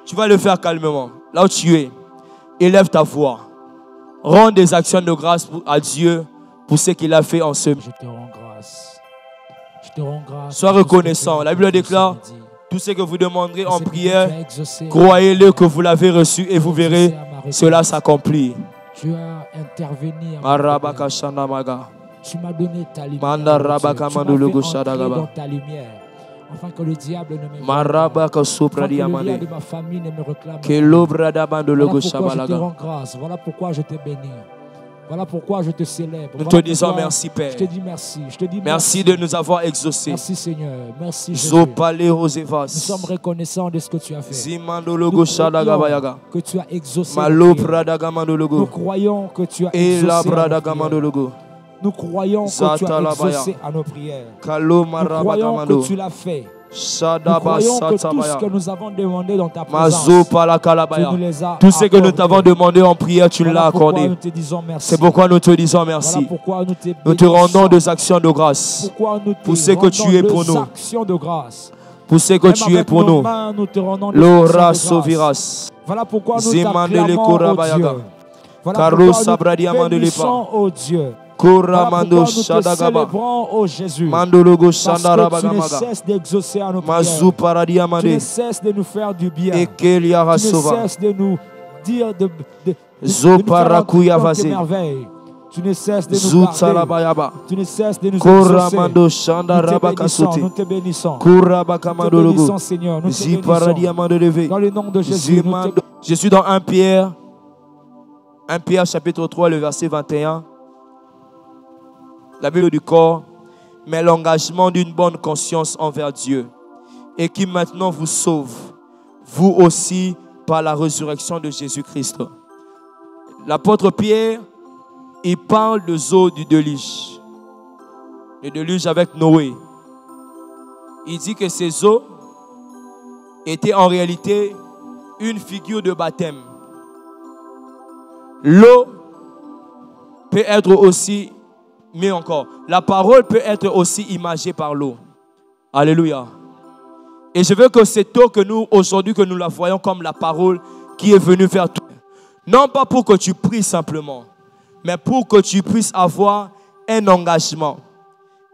Tu vas le faire calmement. Là où tu es, élève ta voix. Rends des actions de grâce à Dieu pour ce qu'il a fait en ce moment. Je te rends grâce. Sois reconnaissant. La Bible déclare Tout ce que vous demanderez en prière, croyez-le que vous l'avez reçu et vous verrez cela s'accomplit. Tu as intervenu à tu m'as donné ta lumière. Tu m'as fait entrer dans ta lumière. Afin que le diable ne me réclame. Que le lien de ma famille ne me réclame. Voilà pourquoi je te rends grâce. Voilà pourquoi je te bénis. Voilà pourquoi je te célèbre. Nous te disons merci, Père. Je te dis merci. Merci de nous avoir exaucés. Merci, Seigneur. Merci, Jésus. Nous sommes reconnaissants de ce que tu as fait. Nous croyons que tu as exaucé. Nous croyons que tu as exaucé. Nous croyons que tu as exaucé à nos prières. Nous croyons que tu l'as fait. Nous croyons que tout ce que nous avons demandé dans ta présence, tu nous les as accordés. Tout ce que nous t'avons demandé en prière, tu l'as accordé. C'est pourquoi nous te disons merci. Nous te rendons des actions de grâce pour ce que tu es pour nous. Pour ce que tu es pour nous. L'ora sauviras. Voilà pourquoi nous t'acclamons, ô Dieu. Voilà pourquoi nous te célébrons, ô Jésus, parce que tu ne cesses d'exaucer à nos prières, tu ne cesses de nous faire du bien, tu ne cesses de nous dire de nous faire tes merveilles, tu ne cesses de nous garder, tu ne cesses de nous exaucer. Nous te bénissons, Seigneur, nous te bénissons, dans le nom de Jésus. Je suis dans 1 Pierre chapitre 3, le verset 21. La Bible du corps, mais l'engagement d'une bonne conscience envers Dieu et qui maintenant vous sauve, vous aussi, par la résurrection de Jésus-Christ. L'apôtre Pierre, il parle des eaux du déluge. Le déluge avec Noé. Il dit que ces eaux étaient en réalité une figure de baptême. L'eau peut être aussi... Mais encore, la parole peut être aussi imagée par l'eau. Alléluia. Et je veux que cette eau que nous, aujourd'hui, que nous la voyons comme la parole qui est venue vers toi. Non pas pour que tu pries simplement, mais pour que tu puisses avoir un engagement.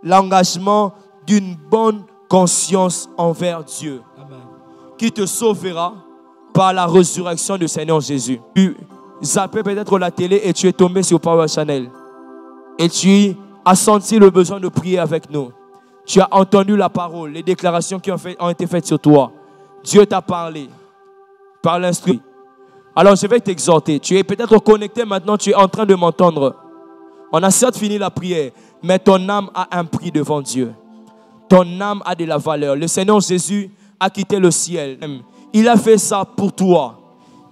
L'engagement d'une bonne conscience envers Dieu. Amen. Qui te sauvera par la résurrection du Seigneur Jésus. Tu zappais peut-être la télé et tu es tombé sur Power Channel. Et tu as senti le besoin de prier avec nous. Tu as entendu la parole, les déclarations qui ont été faites sur toi. Dieu t'a parlé par l'instruit. Alors je vais t'exhorter. Tu es peut-être connecté maintenant, tu es en train de m'entendre. On a certes fini la prière, mais ton âme a un prix devant Dieu. Ton âme a de la valeur. Le Seigneur Jésus a quitté le ciel. Il a fait ça pour toi.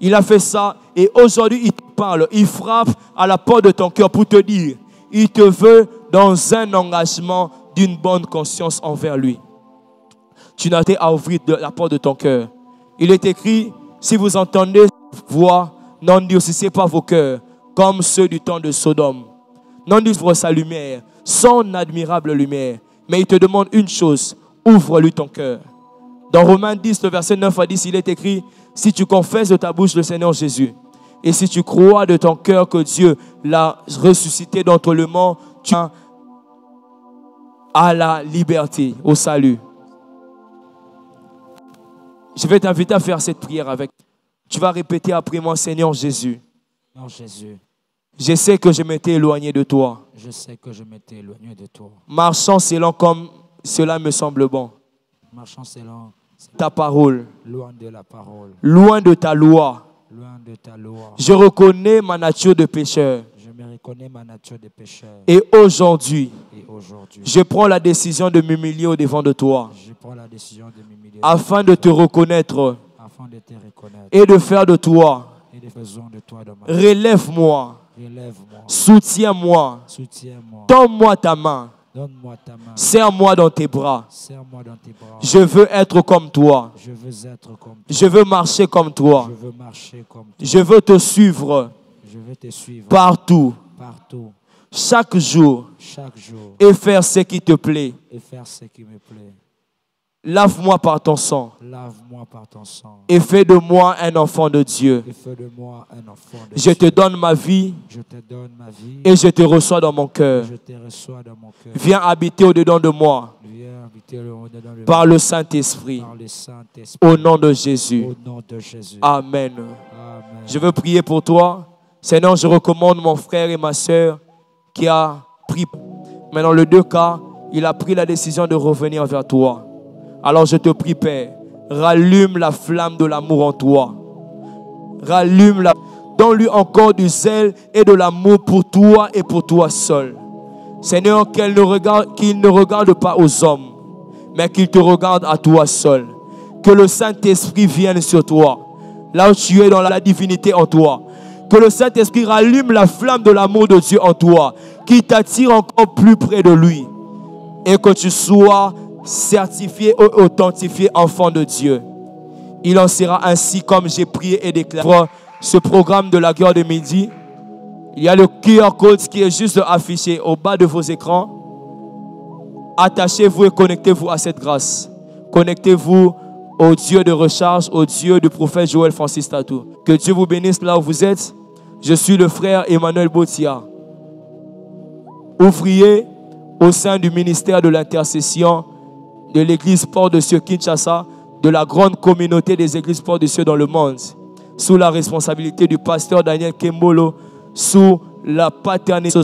Il a fait ça et aujourd'hui il te parle. Il frappe à la porte de ton cœur pour te dire... Il te veut dans un engagement d'une bonne conscience envers lui. Tu n'as qu'à ouvrir la porte de ton cœur. Il est écrit, si vous entendez cette voix, n'endurcissez pas vos cœurs, comme ceux du temps de Sodome. N'endurcissez pas sa lumière, son admirable lumière. Mais il te demande une chose, ouvre-lui ton cœur. Dans Romains 10, le verset 9 à 10, il est écrit, si tu confesses de ta bouche le Seigneur Jésus, et si tu crois de ton cœur que Dieu l'a ressuscité d'entre les morts, tu as à la liberté, au salut. Je vais t'inviter à faire cette prière avec. Tu vas répéter après moi, Seigneur Jésus. Non, Jésus. Je sais que je m'étais éloigné de toi. Je sais que je m'étais éloigné de toi. Marchant selon comme cela me semble bon. Marchant selon ta parole. Loin de la parole. Loin de ta loi. Loin de ta loi. Je reconnais ma nature de pécheur. Je me reconnais ma nature de pécheur. Et aujourd'hui, je prends la décision de m'humilier au devant de toi. Je prends la décision de m'humilier afin de te reconnaître. Afin de te reconnaître. Et de faire de toi. Et de toi de relève-moi. Relève-moi. Soutiens-moi. Soutiens-moi. Tends-moi ta main. Donne-moi ta main. Serre-moi dans tes bras. Serre-moi dans tes bras. Je veux être comme toi. Je veux être comme toi. Je veux marcher comme toi. Je veux marcher comme toi. Je veux te suivre. Je veux te suivre partout. Partout. Chaque jour. Chaque jour. Et faire ce qui te plaît. Et faire ce qui me plaît. Lave-moi par ton sang. Lave-moi par ton sang. Et fais de moi un enfant de Dieu. Et fais de moi un enfant de Dieu. Je te donne ma vie. Je te donne ma vie. Et je te reçois dans mon cœur. Je te reçois dans mon cœur. Viens habiter au-dedans de moi. Viens habiter par le Saint-Esprit, au nom de Jésus. Amen. Je veux prier pour toi. Seigneur, je recommande mon frère et ma soeur qui a pris. Mais dans les deux cas, il a pris la décision de revenir vers toi. Alors je te prie, Père, rallume la flamme de l'amour en toi. Rallume la... Donne-lui encore du zèle et de l'amour pour toi et pour toi seul. Seigneur, qu'il ne regarde pas aux hommes, mais qu'il te regarde à toi seul. Que le Saint-Esprit vienne sur toi, là où tu es dans la divinité en toi. Que le Saint-Esprit rallume la flamme de l'amour de Dieu en toi, qui t'attire encore plus près de lui. Et que tu sois certifié et authentifié enfant de Dieu. Il en sera ainsi comme j'ai prié et déclaré. Ce programme de la guerre de midi, il y a le QR code qui est juste affiché au bas de vos écrans. Attachez-vous et connectez-vous à cette grâce. Connectez-vous au Dieu de recharge, au Dieu du prophète Joel Francis Tatu. Que Dieu vous bénisse là où vous êtes. Je suis le frère Emmanuel Botia, ouvrier au sein du ministère de l'intercession de l'église Porte des cieux Kinshasa, de la grande communauté des églises Porte des cieux dans le monde, sous la responsabilité du pasteur Daniel Kembolo, sous la paternité